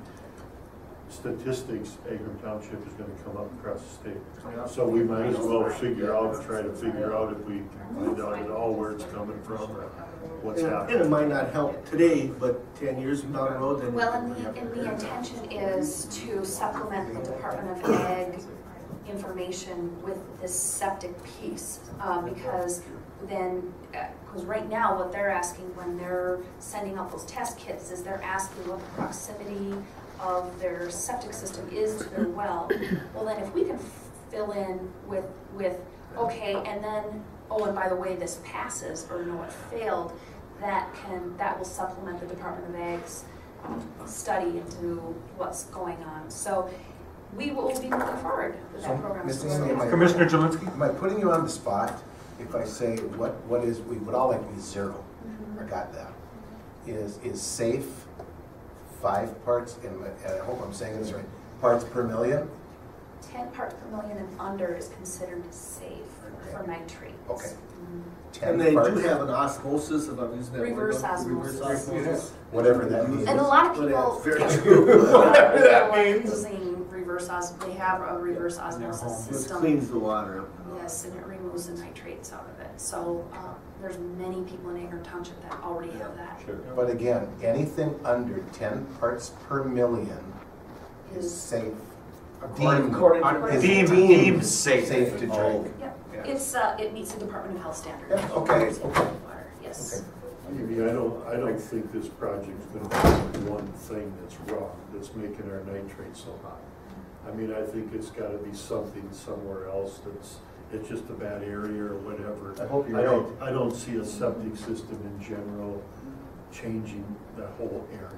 statistics, Agram Township is going to come up across the state. So we might as well figure out, try to figure out, if we find out at all, where it's coming from or what's happening. And it might not help today, but 10 years from down the road, then. Well, and the intention is to supplement the Department of Ag information with this septic piece, because then, because right now what they're asking when they're sending out those test kits is they're asking what the proximity of their septic system is to their well. Well, then if we can fill in with, okay, and then, oh, and by the way, this passes, or no, it failed, that can, that will supplement the Department of Ag's study into what's going on. So we will be moving forward with that program. Commissioner Jelinski? Am I putting you on the spot if I say what is, we would all like to be zero? I got that. Is safe 5 parts, and I hope I'm saying this right, parts per million? 10 parts per million and under is considered safe for nitrates. Okay. And they do have an osmosis, if I'm using that reverse osmosis. Whatever that means. And a lot of people using reverse osmosis. They have a reverse osmosis system. It cleans the water up. Yes, and it removes the nitrates out of it. So there's many people in Agram Township that already have that. But again, anything under 10 parts per million is safe. Deemed safe. Safe to drink. It's it meets the Department of Health standard. I don't think this project's going to be one thing that's wrong that's making our nitrates so high. I mean, I think it's got to be something somewhere else that's. It's just a bad area or whatever. I hope you're right. I don't see a septic system in general changing that whole area.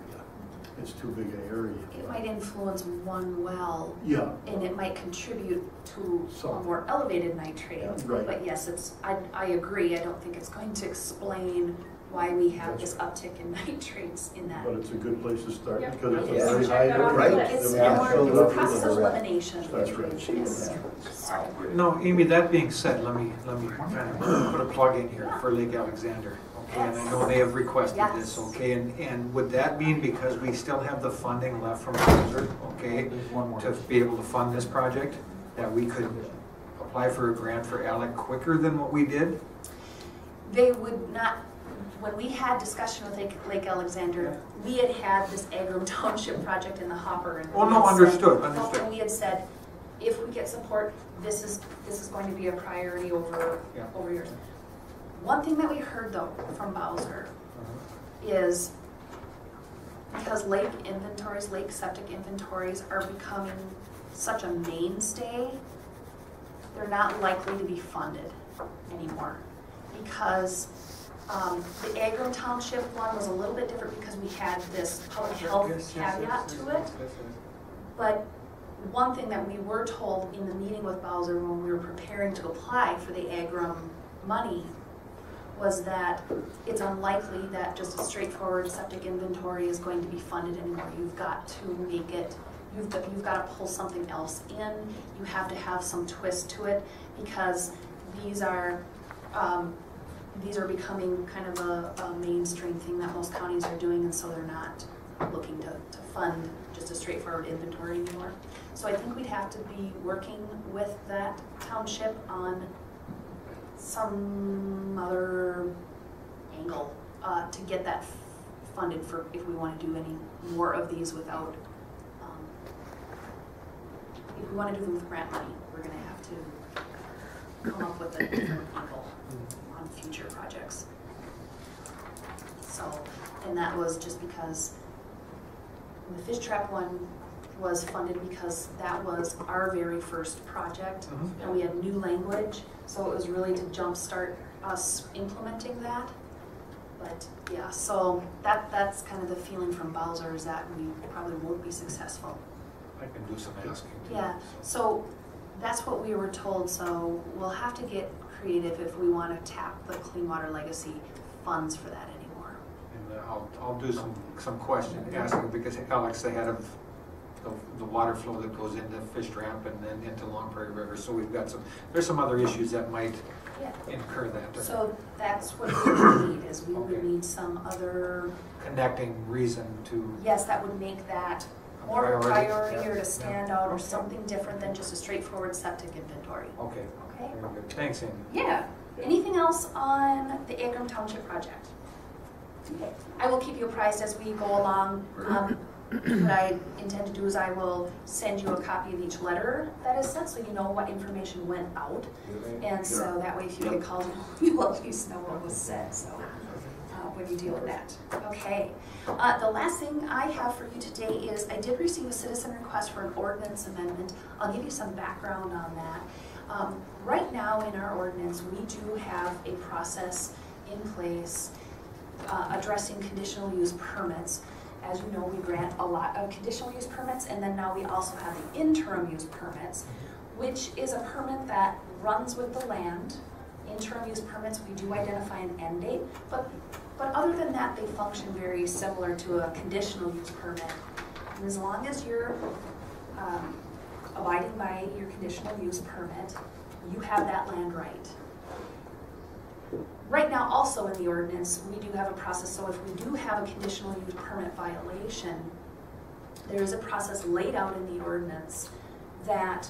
It's too big an area. It might influence one well. Yeah. And it might contribute to a more elevated nitrate. Yeah, right. But yes, it's. I agree. I don't think it's going to explain why we have this uptick in nitrates in that. But it's a good place to start because it's a very high It's a process of elimination. That's right. No, Amy, that being said, let me put a plug in here for Lake Alexander. And I know they have requested this, and would that mean because we still have the funding left from Bowser, to be able to fund this project, that we could apply for a grant for ALEC quicker than what we did? They would not. When we had discussion with Lake Alexander, we had this Agram Township project in the hopper. And understood. We had said, if we get support, this is going to be a priority over years. One thing that we heard though from Bowser is because lake septic inventories are becoming such a mainstay, they're not likely to be funded anymore because. The Agram Township one was a little bit different because we had this public health caveat to it. But one thing that we were told in the meeting with Bowser when we were preparing to apply for the Agram money was that it's unlikely that just a straightforward septic inventory is going to be funded anymore. You've got to make it, you've got to pull something else in. You have to have some twist to it because these are becoming kind of a mainstream thing that most counties are doing, and so they're not looking to fund just a straightforward inventory anymore. So I think we'd have to be working with that township on some other angle to get that funded for if we want to do any more of these without, if we want to do them with grant money, we're going to have to come up with a different level on future projects. So, and that was just because the fish trap one was funded because that was our very first project, and we had new language, so it was really to jumpstart us implementing that. But yeah, so that's kind of the feeling from Bowser, is that we probably won't be successful. I can do some asking. Yeah, so that's what we were told, so we'll have to get creative if we want to tap the Clean Water Legacy funds for that anymore. And I'll do some question asking, because Alex, they had the water flow that goes into Fishtrap and then into Long Prairie River, so we've got there's some other issues that might incur that. So that's what we need, is we would need some other connecting reason to. Yes, that would make that more priority, or to stand out, or something different than just a straightforward septic inventory. Okay. Okay. Very good. Thanks, Amy. Yeah. Anything else on the Agram Township project? Okay. I will keep you apprised as we go along. What I intend to do is I will send you a copy of each letter that is sent, so you know what information went out. And so that way, if you get called, you'll at least know what was said. So when you deal with that. Okay. The last thing I have for you today is I did receive a citizen request for an ordinance amendment. I'll give you some background on that. Right now in our ordinance, we do have a process in place addressing conditional use permits. As you know, we grant a lot of conditional use permits, and then now we also have the interim use permits, which is a permit that runs with the land. Interim use permits, we do identify an end date, but other than that, they function very similar to a conditional use permit. And as long as you're abiding by your conditional use permit, you have that land right. Right now, also in the ordinance, we do have a process, so if we do have a conditional use permit violation, there is a process laid out in the ordinance that,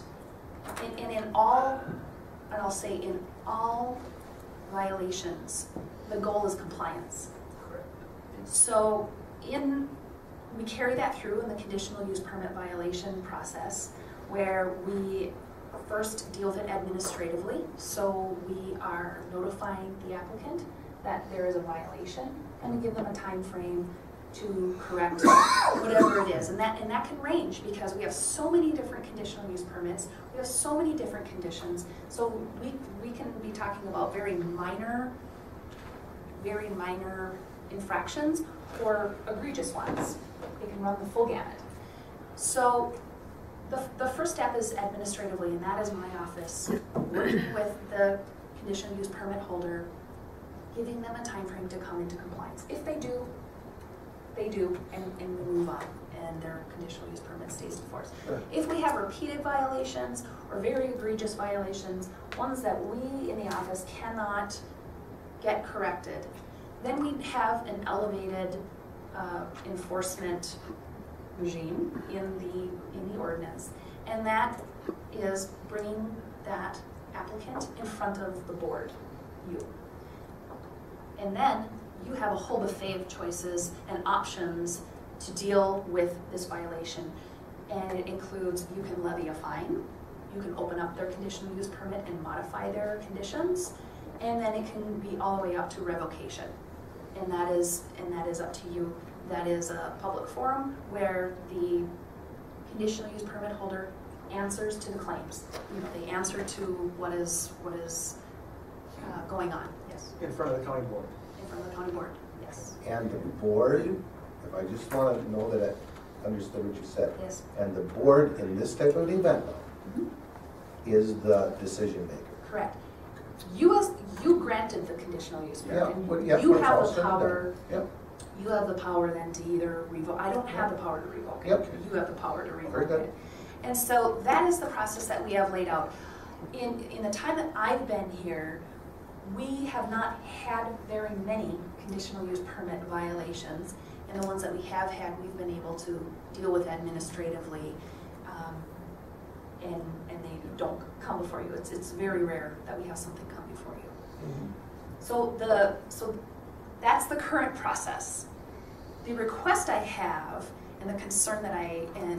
in all violations, the goal is compliance. Correct. So we carry that through in the conditional use permit violation process, where we first deal with it administratively, so we are notifying the applicant that there is a violation, and we give them a time frame to correct whatever it is. And that can range, because we have so many different conditional use permits, we have so many different conditions, so we can be talking about very minor infractions or egregious ones. They can run the full gamut. So The first step is administratively, and that is my office working with the conditional use permit holder, giving them a time frame to come into compliance. If they do, they do, and we move on, and their conditional use permit stays in force. Sure. If we have repeated violations or very egregious violations, ones that we in the office cannot get corrected, then we have an elevated enforcement regime in the ordinance, and that is bringing that applicant in front of the board, you. And then you have a whole buffet of choices and options to deal with this violation, and it includes, you can levy a fine, you can open up their conditional use permit and modify their conditions, and then it can be all the way up to revocation, and that is up to you. That is a public forum where the conditional use permit holder answers to the claims. You know, they answer to what is going on. Yes. In front of the county board. In front of the county board. Yes. And the board, if I just want to know that I understood what you said. Yes. And the board in this type of event now is the decision maker. Correct. You granted the conditional use permit. Yeah. You have the power. Yep. You have the power then to either revoke. I don't have the power to revoke it. Yep. You have the power to revoke it. And so that is the process that we have laid out. In the time that I've been here, we have not had very many conditional use permit violations. And the ones that we have had, we've been able to deal with administratively. And they don't come before you. It's very rare that we have something come before you. Mm-hmm. So that's the current process. The request I have, and the concern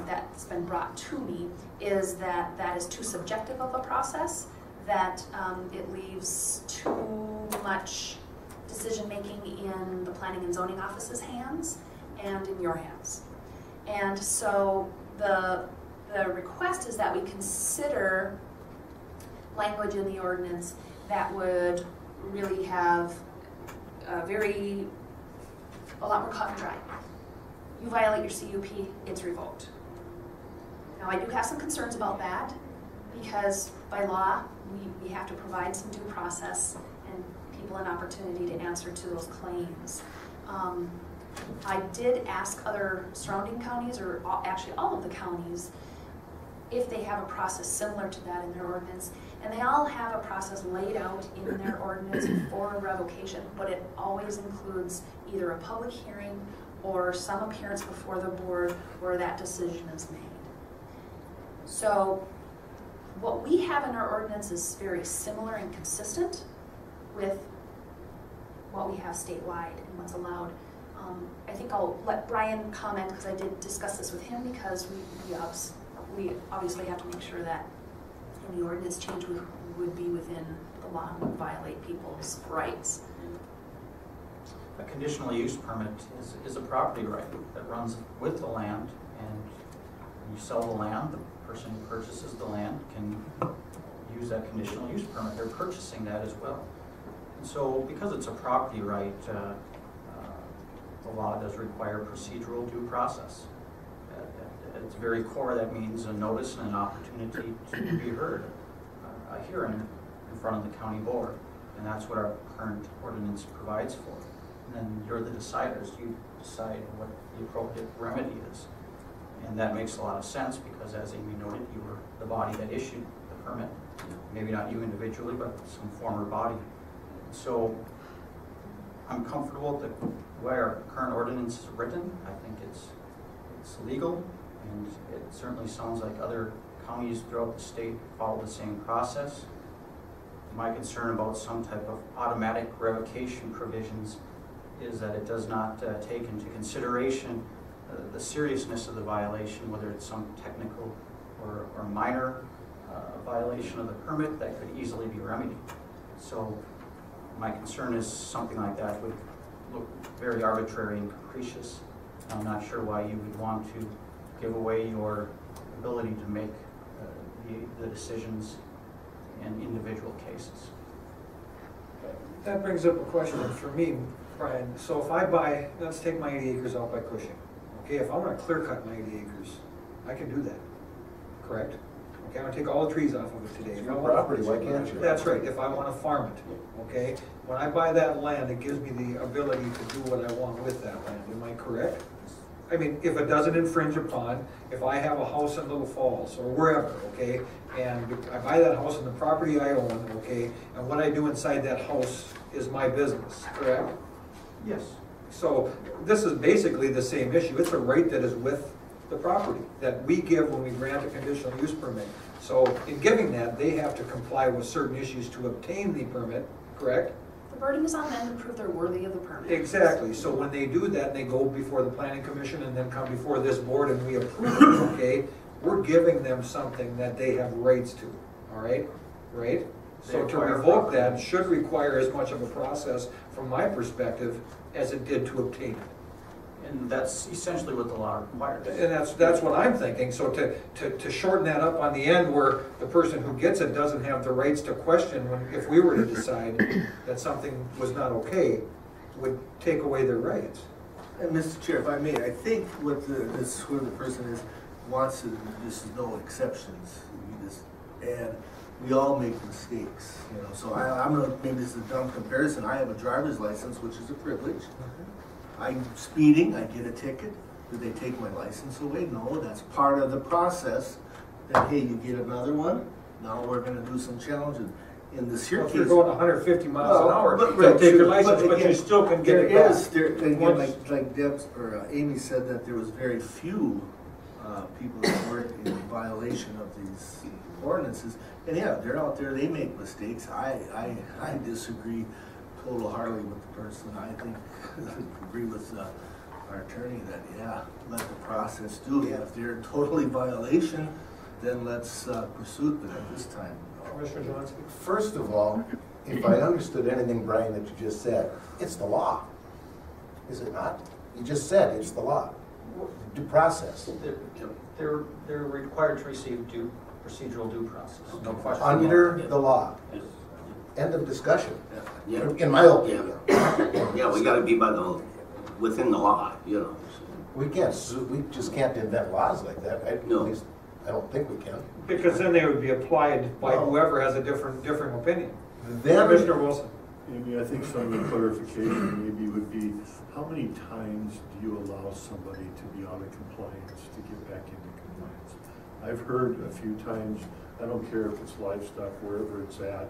that's been brought to me, is that that is too subjective of a process that it leaves too much decision-making in the planning and zoning office's hands and in your hands. And so the request is that we consider language in the ordinance that would really have a lot more cut and dry. You violate your CUP, it's revoked. Now I do have some concerns about that because by law we have to provide some due process and people an opportunity to answer to those claims. I did ask other surrounding counties, or actually all of the counties, if they have a process similar to that in their ordinance, and they all have a process laid out in their ordinance for a revocation, but it always includes either a public hearing or some appearance before the board where that decision is made. So what we have in our ordinance is very similar and consistent with what we have statewide and what's allowed. I think I'll let Brian comment because I did discuss this with him, because we obviously have to make sure that any ordinance change would be within the law and would violate people's rights. A conditional use permit is a property right that runs with the land, and when you sell the land, the person who purchases the land can use that conditional use permit. They're purchasing that as well. And so because it's a property right, the law does require procedural due process. At its very core, that means a notice and an opportunity to be heard, a hearing in front of the county board, and that's what our current ordinance provides for. And then you're the deciders. You decide what the appropriate remedy is. And that makes a lot of sense because, as Amy noted, you were the body that issued the permit. Maybe not you individually, but some former body. So I'm comfortable that the way our current ordinance is written, I think it's legal, and it certainly sounds like other counties throughout the state follow the same process. My concern about some type of automatic revocation provisions is that it does not take into consideration the seriousness of the violation, whether it's some technical or minor violation of the permit that could easily be remedied. So my concern is something like that would look very arbitrary and capricious. I'm not sure why you would want to give away your ability to make the decisions in individual cases. That brings up a question for me, Brian. So if I buy, let's take my 80 acres out by Cushing. Okay, if I want to clear cut my 80 acres, I can do that, correct? Okay, I'm going to take all the trees off of it today. It's your property, why can't you? That's right, if I want to farm it, okay? When I buy that land, it gives me the ability to do what I want with that land, am I correct? I mean, if it doesn't infringe upon, if I have a house in Little Falls or wherever, okay, and I buy that house and the property I own, okay, and what I do inside that house is my business, correct? Yes. So this is basically the same issue. It's a right that is with the property that we give when we grant a conditional use permit. So in giving that, they have to comply with certain issues to obtain the permit, correct? The burden is on them to prove they're worthy of the permit. Exactly. So when they do that, they go before the Planning Commission and then come before this board and we approve it, okay? We're giving them something that they have rights to, all right? Right? So to revoke that should require as much of a process, from my perspective, as it did to obtain it. And that's essentially what the law requires. And that's what I'm thinking. So to shorten that up on the end where the person who gets it doesn't have the rights to question when, if we were to decide that something was not okay, would take away their rights. And Mr. Chair, if I may, I think what this where the person is wants to, this is no exceptions. And we all make mistakes, you know. So I'm gonna, maybe this is a dumb comparison. I have a driver's license, which is a privilege. I'm speeding, I get a ticket. Do they take my license away? No, that's part of the process. That hey, you get another one. Now we're gonna do some challenges. In this here case, if you're going 150 miles an hour, they'll take your license, but again, you still can get it back. Again, like Deb or Amy said, that there was very few people that were in violation of these ordinances, and yeah, they're out there, they make mistakes. I disagree wholeheartedly with the person. I think agree with our attorney that yeah, let the process do it. If they're totally violation, then let's pursue it. But at this time, Commissioner Johnson? First of all, if I understood anything, Brian, that you just said, it's the law. Is it not? You just said it's the law. Due process. They're required to receive procedural due process. No question. Under the law. Yes. End of discussion. Yeah. In my opinion. Yeah, yeah, we got to be by the within the law, you know. We can't. We just can't invent laws like that. No. At least I don't think we can. Because then they would be applied by whoever has a different opinion. Then Commissioner Wilson. Amy, I think some of the clarification maybe would be, how many times do you allow somebody to be out of compliance to get back into compliance? I've heard a few times, I don't care if it's livestock, wherever it's at,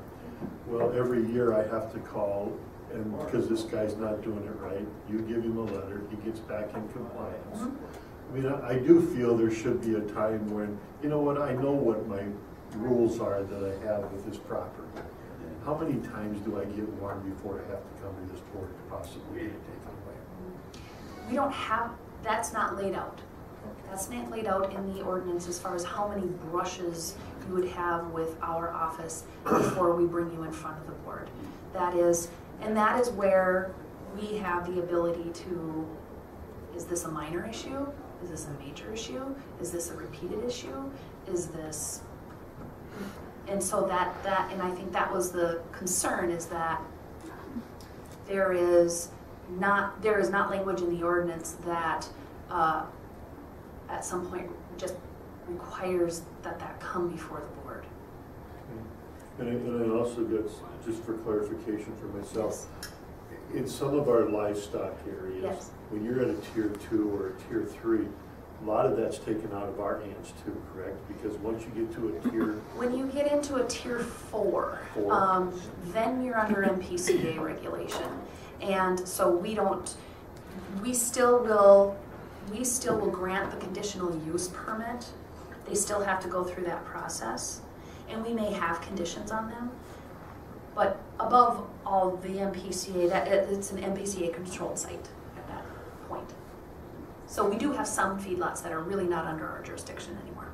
well, every year I have to call, and because this guy's not doing it right, you give him a letter, he gets back in compliance. I mean, I do feel there should be a time when, you know what, I know what my rules are that I have with this property. How many times do I get warned before I have to come to this board to possibly take it away? We don't have, that's not laid out. That's not laid out in the ordinance as far as how many brushes you would have with our office before we bring you in front of the board. That is, and that is where we have the ability to, is this a minor issue? Is this a major issue? Is this a repeated issue? Is this, and so that and I think that was the concern, is that there is not language in the ordinance that at some point just requires that come before the board. Okay. And I also get, just for clarification for myself, yes, in some of our livestock areas, yes, when you're at a tier 2 or a tier 3, a lot of that's taken out of our hands too, correct? Because once you get to a tier... When you get into a tier 4, then you're under MPCA regulation. And so we still will grant the conditional use permit. They still have to go through that process. And we may have conditions on them. But above all, the MPCA, it's an MPCA controlled site at that point. So we do have some feedlots that are really not under our jurisdiction anymore.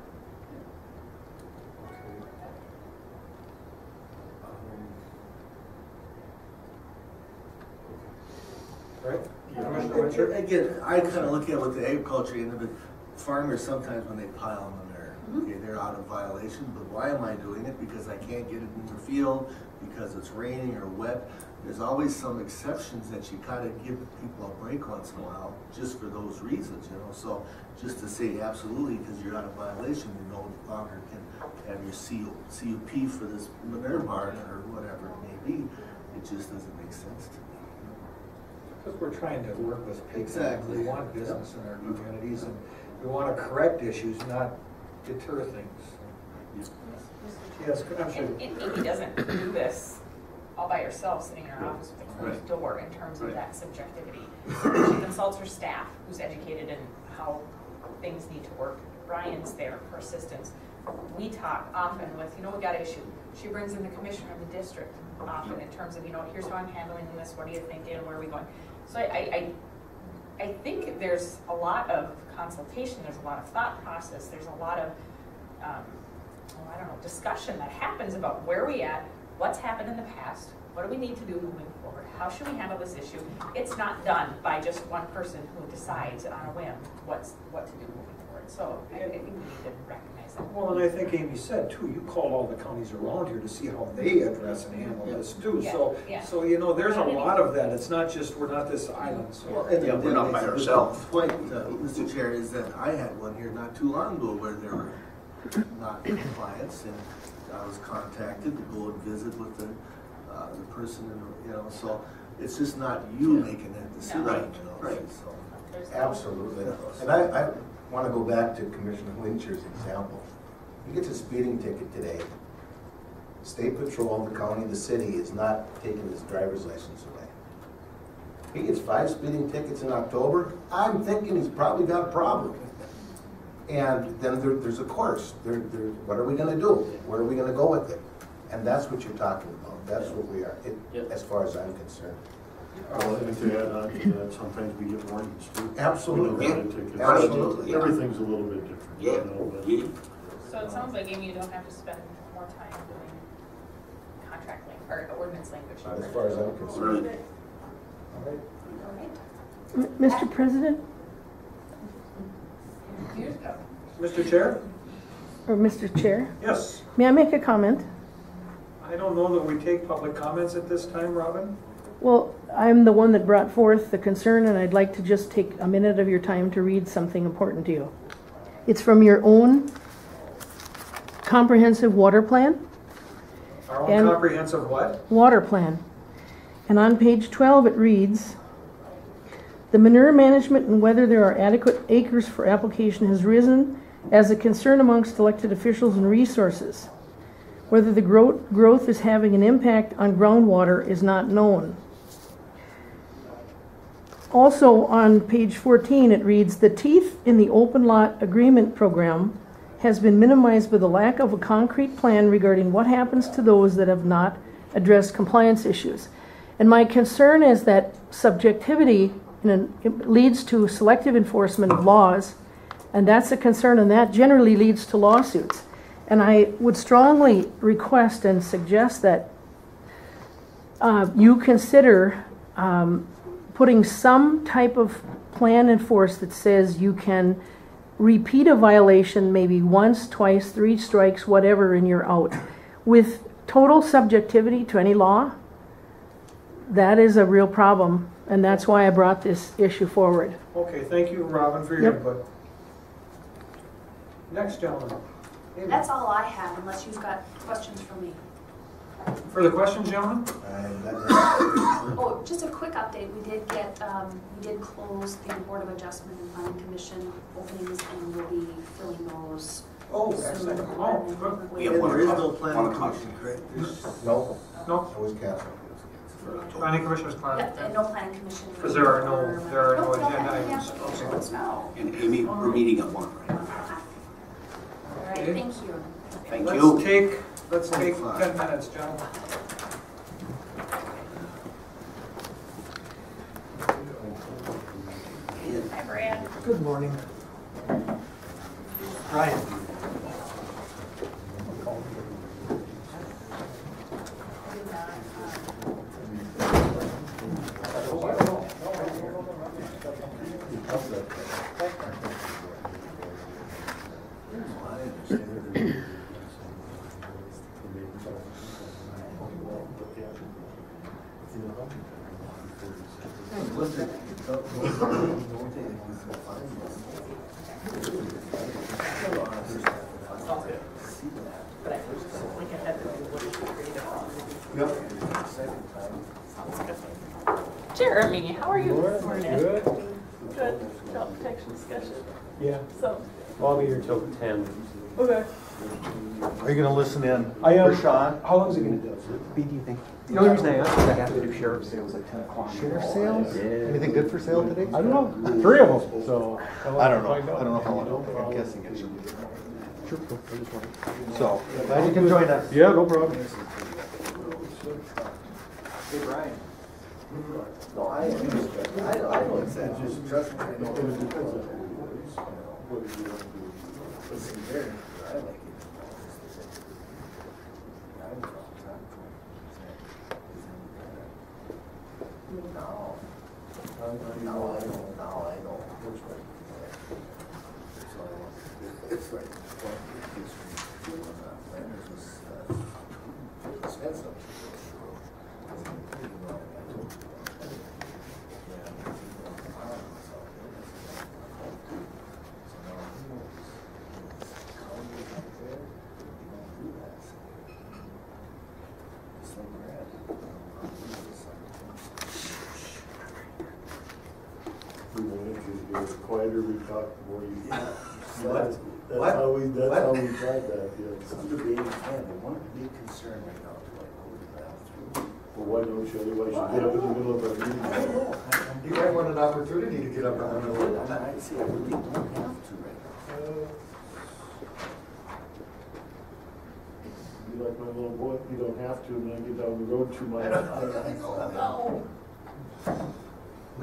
Okay. Right? Again, I kind of look at it with the agriculture end of it. Farmers sometimes when they pile them, they're out of violation. But why am I doing it? Because I can't get it in the field, because it's raining or wet. There's always some exceptions that you kind of give people a break once in a while, just for those reasons, you know. So just to say absolutely, because you're out of violation, you no longer can have your CUP for this manure barn or whatever it may be. It just doesn't make sense to me. Because we're trying to work with people. Exactly. We want business in our communities, and we want to correct issues, not deter things. Yes, and he doesn't do this all by herself sitting in her office with a closed door in terms of that subjectivity. She consults her staff, who's educated in how things need to work. Brian's there for assistance. We talk often with, you know, we got an issue. She brings in the commissioner of the district often in terms of, you know, here's how I'm handling this, what do you think, and where are we going? So I think there's a lot of consultation, there's a lot of thought process, there's a lot of, I don't know, discussion that happens about where we at, what's happened in the past, what do we need to do moving forward, how should we handle this issue. It's not done by just one person who decides on a whim what to do moving forward. So I think we need to recognize that. Well, and I think Amy said too, you called all the counties around here to see how they address and handle this too. Yeah. So you know, there's a lot of that. It's not just, we're not this island. So. Well, and we're not by ourselves. Point, Mr. Chair, is that I had one here not too long ago where there were not in compliance, and I was contacted to go and visit with the person, you know. So it's just not you making that decision, you know, right? So. Absolutely. And I want to go back to Commissioner Winscher's example. You get a speeding ticket today. State Patrol, the county, the city is not taking his driver's license away. He gets 5 speeding tickets in October. I'm thinking he's probably got a problem. And then there's a course. What are we going to do? Where are we going to go with it? And that's what you're talking about. That's what we are, as far as I'm concerned. Well, I think to add on to that, sometimes we get warnings too. Absolutely. Absolutely. Everything's a little bit different. Yeah. You know, so it sounds like, Amy, you don't have to spend more time doing contract language or ordinance language. As far as I'm concerned. All right. Mr. President? Mr. Chair? Or Mr. Chair? Yes. May I make a comment? I don't know that we take public comments at this time, Robin. Well, I'm the one that brought forth the concern, and I'd like to just take a minute of your time to read something important to you. It's from your own comprehensive water plan. Our own comprehensive what? Water plan. And on page 12 it reads, the manure management and whether there are adequate acres for application has risen as a concern amongst elected officials and resources. Whether the growth is having an impact on groundwater is not known. Also on page 14 it reads, the teeth in the open lot agreement program has been minimized by the lack of a concrete plan regarding what happens to those that have not addressed compliance issues. And my concern is that subjectivity leads to selective enforcement of laws, and that's a concern, and that generally leads to lawsuits. And I would strongly request and suggest that you consider putting some type of plan in force that says you can repeat a violation maybe once, twice, three strikes, whatever, and you're out. With total subjectivity to any law, that is a real problem, and that's why I brought this issue forward. Okay, thank you, Robin, for your input. Next gentleman. Amy. That's all I have, unless you've got questions for me. Further questions, gentlemen? Oh, just a quick update. We did get, we did close the Board of Adjustment and Planning Commission openings, and we'll be filling those. Oh, excellent. Oh, yeah, there is no planning commission, correct? No. No. It was canceled. Planning commissioners plan. Yep, no planning commission. Because there are no agenda items. Okay. No. And Amy, we're meeting at 1 right now. All right, okay. Thank you. Thank you. Let's take 10 minutes, gentlemen. Hi, Brian. Good morning. Brian. Till 10. Okay. Are you going to listen in? I am. Sean? How long is it going to be, do you think? The only reason I ask is I have to do sheriff sales at 10 o'clock. Sheriff sales? Yeah. Anything good for sale today? I don't know. 3 of them. So, I don't know. I don't know how long. I'm guessing it should be. Sure. So, glad you can join us. Yeah, no problem. Hey, Brian. No, I know it's that. Just trust me. I know it was good. At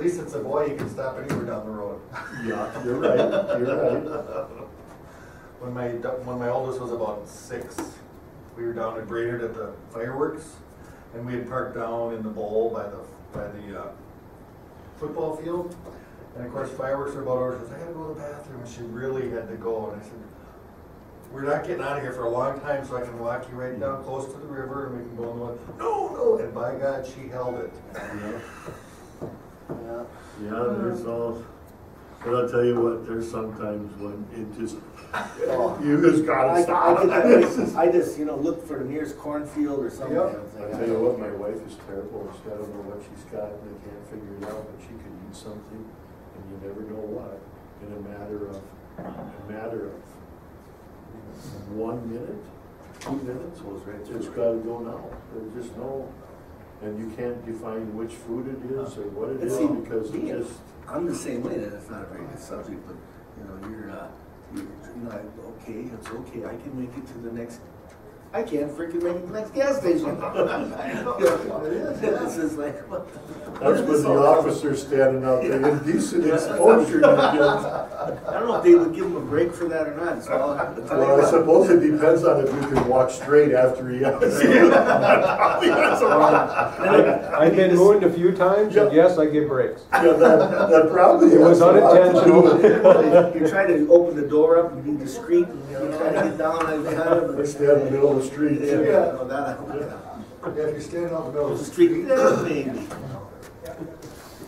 least it's a boy, you can stop anywhere down the road. Yeah, you're right. You're right. When my oldest was about 6, we were down in Brainerd at the fireworks. and we had parked down in the bowl by the football field. And of course, fireworks are about over. She says, "I gotta go to the bathroom," and she really had to go. And I said, "We're not getting out of here for a long time, so I can walk you right down close to the river, and we can go in the water." No, and by God, she held it. Yeah. Yeah. Yeah. There's all. But I'll tell you what. There's sometimes when it just. Oh, you just gotta stop. I just look for the nearest cornfield or something. Yep. I'll tell you what. My wife is terrible. I don't know what she's got, and they can't figure it out. But she could eat something. And you never know what, in a matter of 1 minute, 2 minutes, it's got to go now. There's just no, and you can't define which food it is or what it is because it just. I'm the same way. That it's not a very good subject, but it's okay. I can make it to the next. I can't freaking make it to the next gas station. This is like, that's when the officer's standing out there. Indecent exposure. I don't know if they would give him a break for that or not. So I suppose it depends on if you can walk straight after he has. I've been mooned a few times, and yes, I give breaks. Yeah, that probably was unintentional. You try to open the door up and be discreet, and try to get down and stand in the middle of the street. Yeah. If you stand out in the middle of the street, maybe.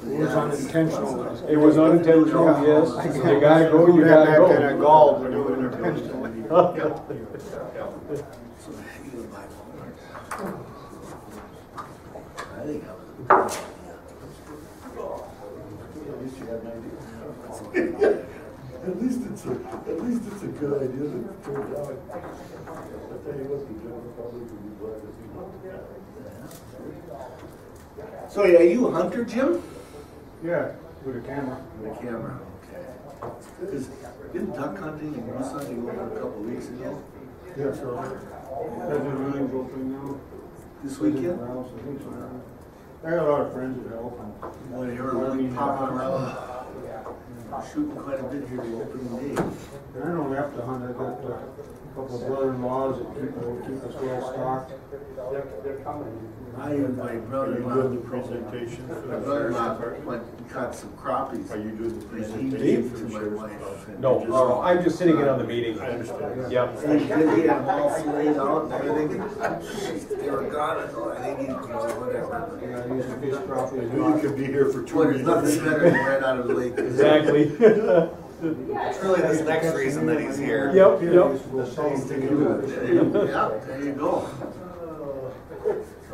It was unintentional. It was unintentional, yes. You gotta go, you gotta go. And a gall to do it intentionally. I think I was. At least you had an idea. At least it's a good idea that it turned out. I tell you what, the general public would be glad to see that. So, are you a hunter, Jim? Yeah, with a camera. With a camera, okay. Because didn't duck hunting and moose hunting over a couple of weeks ago? Yeah, sure. That's a running boat thing now. This weekend? I got a lot of friends that help. Boy, they were really popping around. Shooting quite a bit here to open the day. I don't have to hunt. I've got a couple of brother-in-laws that keep us well stocked. They're coming. I and my brother-in-law doing the presentation. My brother-in-law went and caught some crappies. Are you doing the presentation for my wife? No, I'm just sitting in on the meeting. I understand. Yep. And he did them all laid out and everything. They were gone and all. I think he whatever. Yeah, he's a fish crappie. I knew you could be here for 2 years. There's nothing better than right out of the lake. Exactly. It's really this next reason that he's here. Yep. Yep. There you go.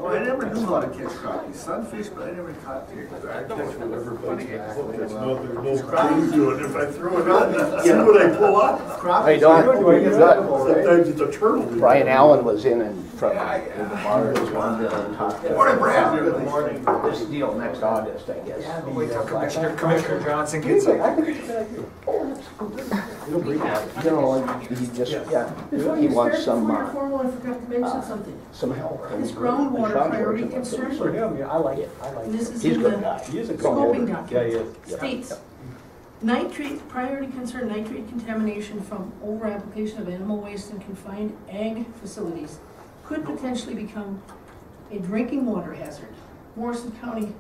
Oh, I never knew how to catch crappies. Sunfish, but I never caught deer. I don't catch whatever bite. There's no crappies doing it. If I throw it on, see what I pull up. Crappies. Sometimes it's a turtle. Brian Allen was in the bar. Morning, Brad. Good morning. This deal next August, I guess. Yeah, wait till Commissioner Johnson gets it. I think it's he wants some. I forgot to mention something. Some help. It's groundwater priority concern. I like it. He's a good guy. He is a scoping document. States nitrate priority concern: nitrate contamination from over application of animal waste in confined ag facilities could potentially become a drinking water hazard. Morrison County,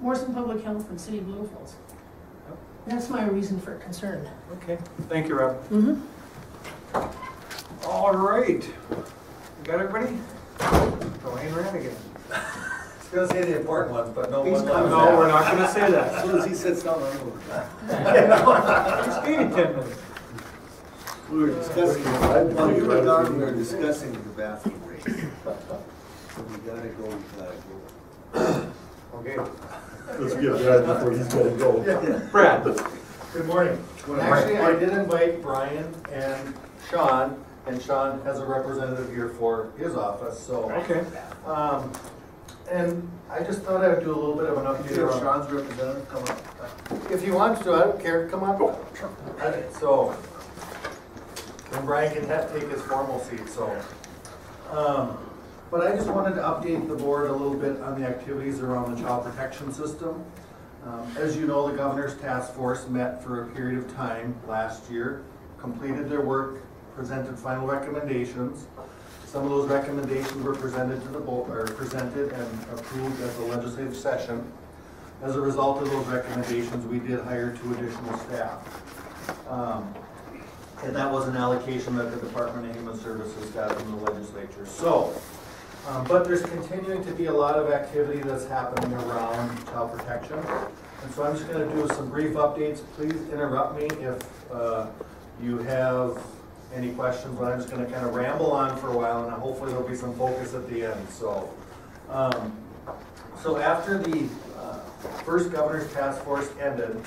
Morrison Public Health and City of Little Falls. That's my reason for concern. Okay, thank you, Rob. Mm-hmm. All right, you got everybody? Going around again. I was gonna say the important ones, but no one. No, we're not gonna say that. As soon as he sits down, I'm over. Just give me 10 minutes. We were discussing. While you were gone, we were discussing the bathroom. So we gotta go, Okay. Let's get Brad before he's gonna go. Yeah. Brad. Good morning. Actually, I did invite Brian and Sean has a representative here for his office, so. Okay. And I just thought I would do a little bit of an update. If Sean's representative, come up. If he wants to, I don't care, come on. So, and Brian can take his formal seat, so. But I just wanted to update the board a little bit on the activities around the child protection system. As you know, the governor's task force met for a period of time last year, completed their work, presented final recommendations. Some of those recommendations were presented to the board, or presented and approved at the legislative session. As a result of those recommendations, we did hire 2 additional staff. And that was an allocation that the Department of Human Services got from the legislature. So, but there's continuing to be a lot of activity that's happening around child protection. And so I'm just going to do some brief updates. Please interrupt me if you have any questions, but I'm just going to kind of ramble on for a while, and hopefully there'll be some focus at the end. So, so after the first governor's task force ended,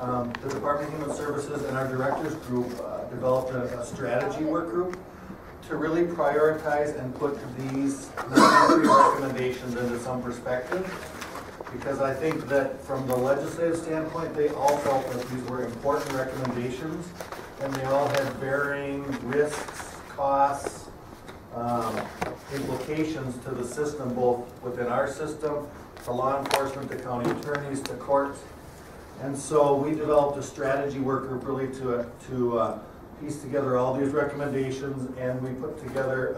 the Department of Human Services and our directors group developed a strategy work group to really prioritize and put these recommendations into some perspective, because I think that from the legislative standpoint, they all felt that these were important recommendations, and they all had varying risks, costs, implications to the system, both within our system, to law enforcement, to county attorneys, to courts. And so we developed a strategy work group really to piece together all these recommendations, and we put together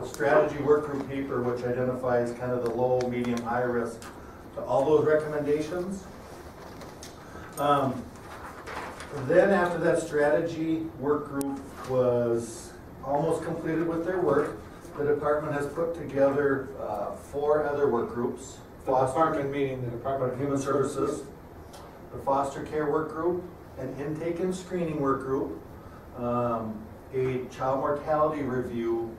a strategy work group paper which identifies kind of the low, medium, high risk to all those recommendations. Then after that strategy work group was almost completed with their work, the department has put together 4 other work groups. The Department of Human Services, the foster care work group, an intake and screening work group, a child mortality review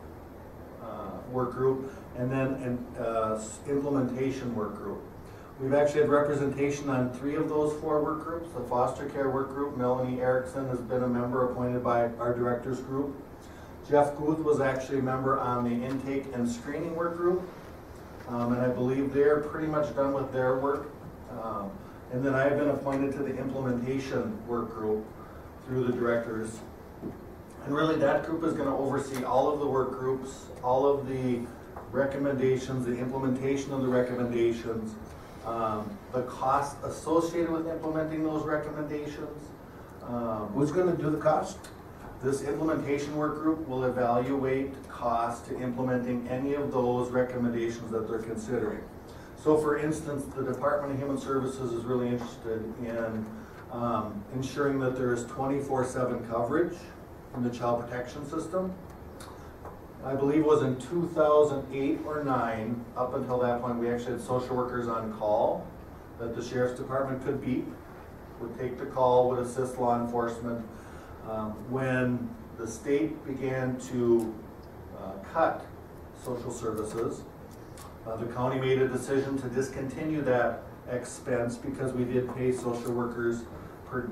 work group, and then an implementation work group. We've actually had representation on 3 of those 4 work groups. The foster care work group, Melanie Erickson has been a member appointed by our directors group. Jeff Guth was actually a member on the intake and screening work group, and I believe they're pretty much done with their work. And then I have been appointed to the implementation work group through the directors. And really that group is going to oversee all of the work groups, all of the recommendations, the implementation of the recommendations, the cost associated with implementing those recommendations. Who's going to do the cost? This implementation work group will evaluate cost to implementing any of those recommendations that they're considering. So for instance, the Department of Human Services is really interested in ensuring that there is 24/7 coverage in the child protection system. I believe it was in 2008 or 9, up until that point, we actually had social workers on call that the Sheriff's Department could beep, would take the call, would assist law enforcement. When the state began to cut social services, the county made a decision to discontinue that expense because we did pay social workers per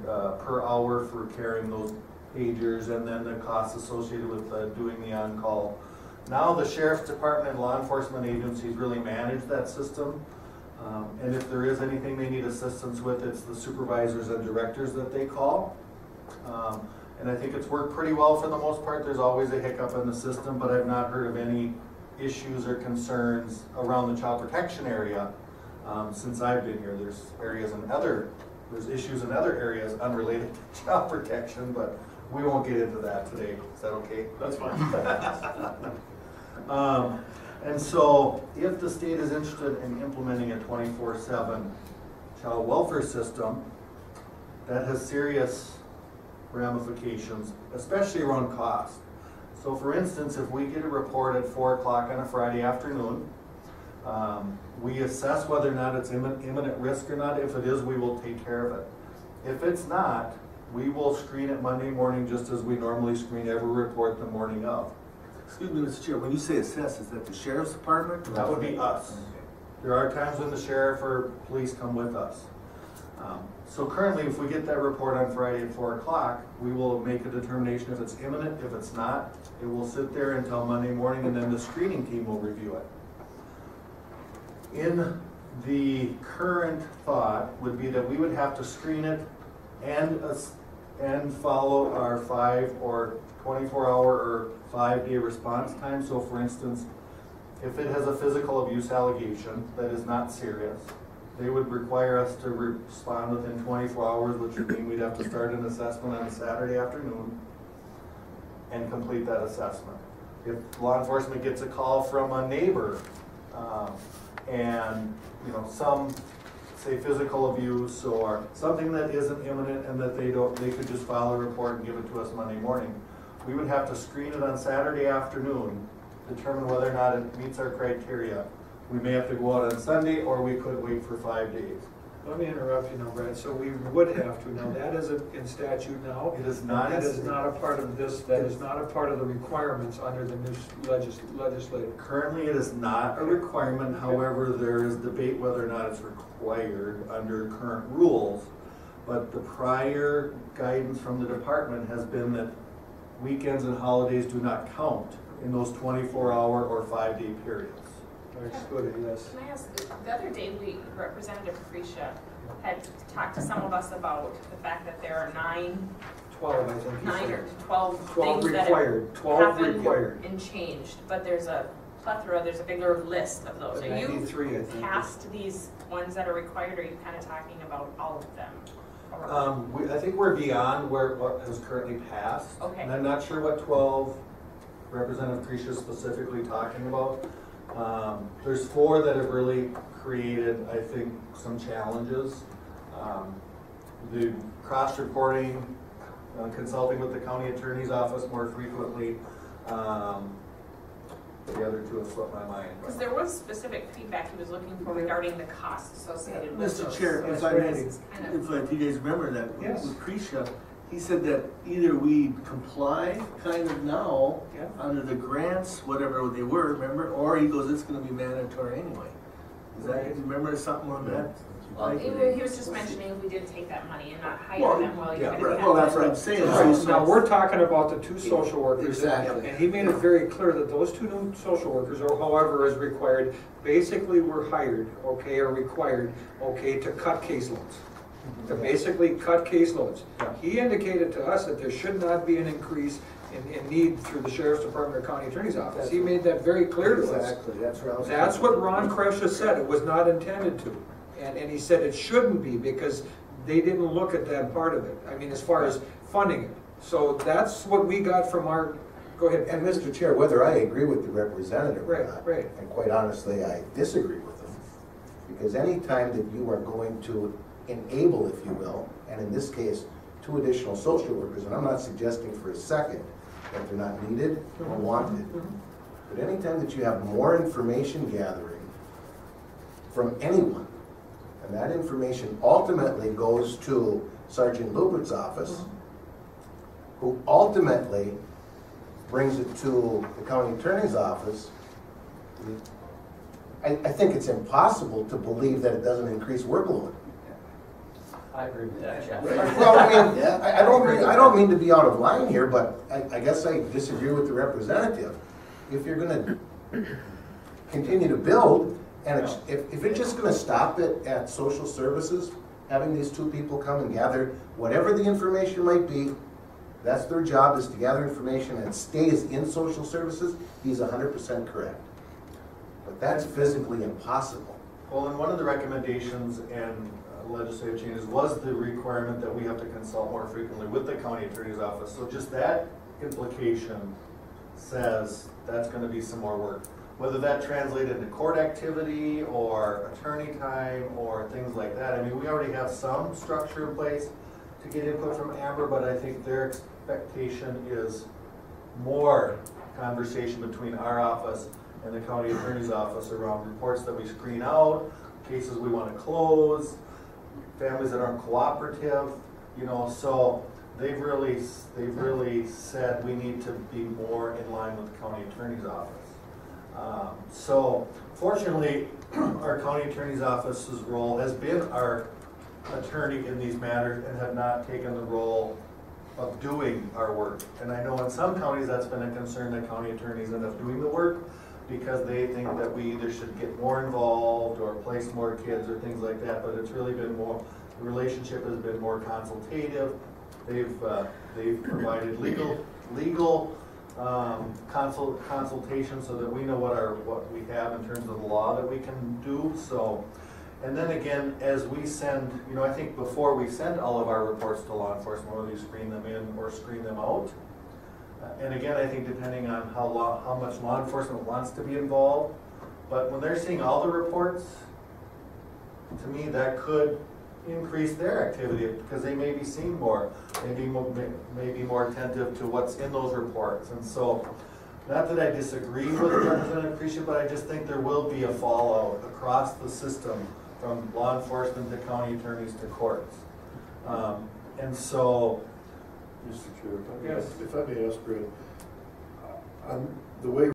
hour for carrying those pagers, and then the costs associated with doing the on-call. Now the Sheriff's Department and law enforcement agencies really manage that system, and if there is anything they need assistance with, it's the supervisors and directors that they call. And I think it's worked pretty well for the most part. There's always a hiccup in the system, but I've not heard of any issues or concerns around the child protection area since I've been here. There's issues in other areas unrelated to child protection, but we won't get into that today. Is that okay? That's fine. And so if the state is interested in implementing a 24/7 child welfare system, that has serious ramifications, especially around cost. So for instance, if we get a report at 4 o'clock on a Friday afternoon, we assess whether or not it's imminent risk or not. If it is, we will take care of it. If it's not, we will screen it Monday morning just as we normally screen every report the morning of. Excuse me, Mr. Chair, when you say assess, is that the Sheriff's Department? That would be us. Okay. There are times when the sheriff or police come with us. So currently, if we get that report on Friday at 4 o'clock, we will make a determination if it's imminent. If it's not, it will sit there until Monday morning, and then the screening team will review it. In the current thought would be that we would have to screen it and follow our 5 or 24-hour or 5-day response time. So for instance, if it has a physical abuse allegation that is not serious, they would require us to respond within 24 hours, which would mean we'd have to start an assessment on a Saturday afternoon and complete that assessment. if law enforcement gets a call from a neighbor and some say physical abuse or something that isn't imminent and that they could just file a report and give it to us Monday morning, we would have to screen it on Saturday afternoon, determine whether or not it meets our criteria. We may have to go out on Sunday, or we could wait for 5 days. Let me interrupt you now, Brad. So we would have to. Now that isn't in statute now. It is not. That is not a part of this. That is not a part of the requirements under the new legislature. Currently, it is not a requirement. However, there is debate whether or not it's required under current rules. But the prior guidance from the department has been that weekends and holidays do not count in those 24-hour or 5-day periods. Yes. Can I ask, the other day we, Representative Freesia had talked to some of us about the fact that there are 12, I think. 9 or 12 things required. That 12 happened required. And changed, but there's a plethora, there's a bigger list of those. Are you past these ones that are required, or are you kind of talking about all of them? I think we're beyond what has currently passed. Okay. And I'm not sure what 12 Representative Freesia is specifically talking about. There's 4 that have really created, I think, some challenges. The cross-reporting, consulting with the county attorney's office more frequently. The other 2 have slipped my mind. Because there was specific feedback he was looking for regarding the costs associated with those. Mr. Chair, if you guys remember that, yes. With Crecia, he said that either we comply kind of now, yeah, under the grants, whatever they were, remember, or he goes, it's going to be mandatory anyway. Is that, remember something on that? Well, he was just mentioning if we did take that money and not hire them while you could have. Well, that's what I'm saying. Right. Now, we're talking about the 2 social workers. Exactly. And he made it very clear that those 2 new social workers, or however is required, basically were hired, okay, or required, okay, to cut caseloads. To basically cut caseloads. He indicated to us that there should not be an increase in need through the Sheriff's Department or County Attorney's Office. He made that very clear to us. Exactly. That's what Ron Kresha said. It was not intended to. And he said it shouldn't be because they didn't look at that part of it. I mean, as far as funding it. So that's what we got from our... Go ahead. And Mr. Chair, whether I agree with the representative or not, and quite honestly, I disagree with him. Because any time that you are going to enable, if you will, and in this case, 2 additional social workers, and I'm not suggesting for a second that they're not needed or wanted, but anytime that you have more information gathering from anyone, and that information ultimately goes to Sergeant Lubert's office, who ultimately brings it to the county attorney's office, I think it's impossible to believe that it doesn't increase workload. I agree with that, Jeff. Well, I mean, I don't mean to be out of line here, but I guess I disagree with the representative. If you're going to continue to build, and if you're just going to stop it at social services, having these 2 people come and gather whatever the information might be, that's their job, is to gather information and stays in social services, he's 100% correct. But that's physically impossible. Well, and one of the recommendations and legislative changes was the requirement that we have to consult more frequently with the county attorney's office. So just that implication says that's going to be some more work. Whether that translated into court activity or attorney time or things like that. I mean, we already have some structure in place to get input from Amber, but I think their expectation is more conversation between our office and the county attorney's office around reports that we screen out, cases we want to close, families that aren't cooperative, so they've really said we need to be more in line with the county attorney's office. So fortunately, our county attorney's office's role has been our attorney in these matters and have not taken the role of doing our work. And I know in some counties that's been a concern that county attorneys end up doing the work because they think that we either should get more involved or place more kids or things like that, but it's really been more, the relationship has been more consultative. They've provided legal consultation so that we know what we have in terms of the law that we can do. So, and then again, as we send, I think before we send all of our reports to law enforcement, whether you screen them in or screen them out, And again, I think depending on how much law enforcement wants to be involved, but when they're seeing all the reports, to me that could increase their activity because they may be seeing more, may be more attentive to what's in those reports. And so, not that I disagree with Representative Creasha, but I just think there will be a fallout across the system from law enforcement to county attorneys to courts. And so, Mr. Chair, if I may ask, Brad, the way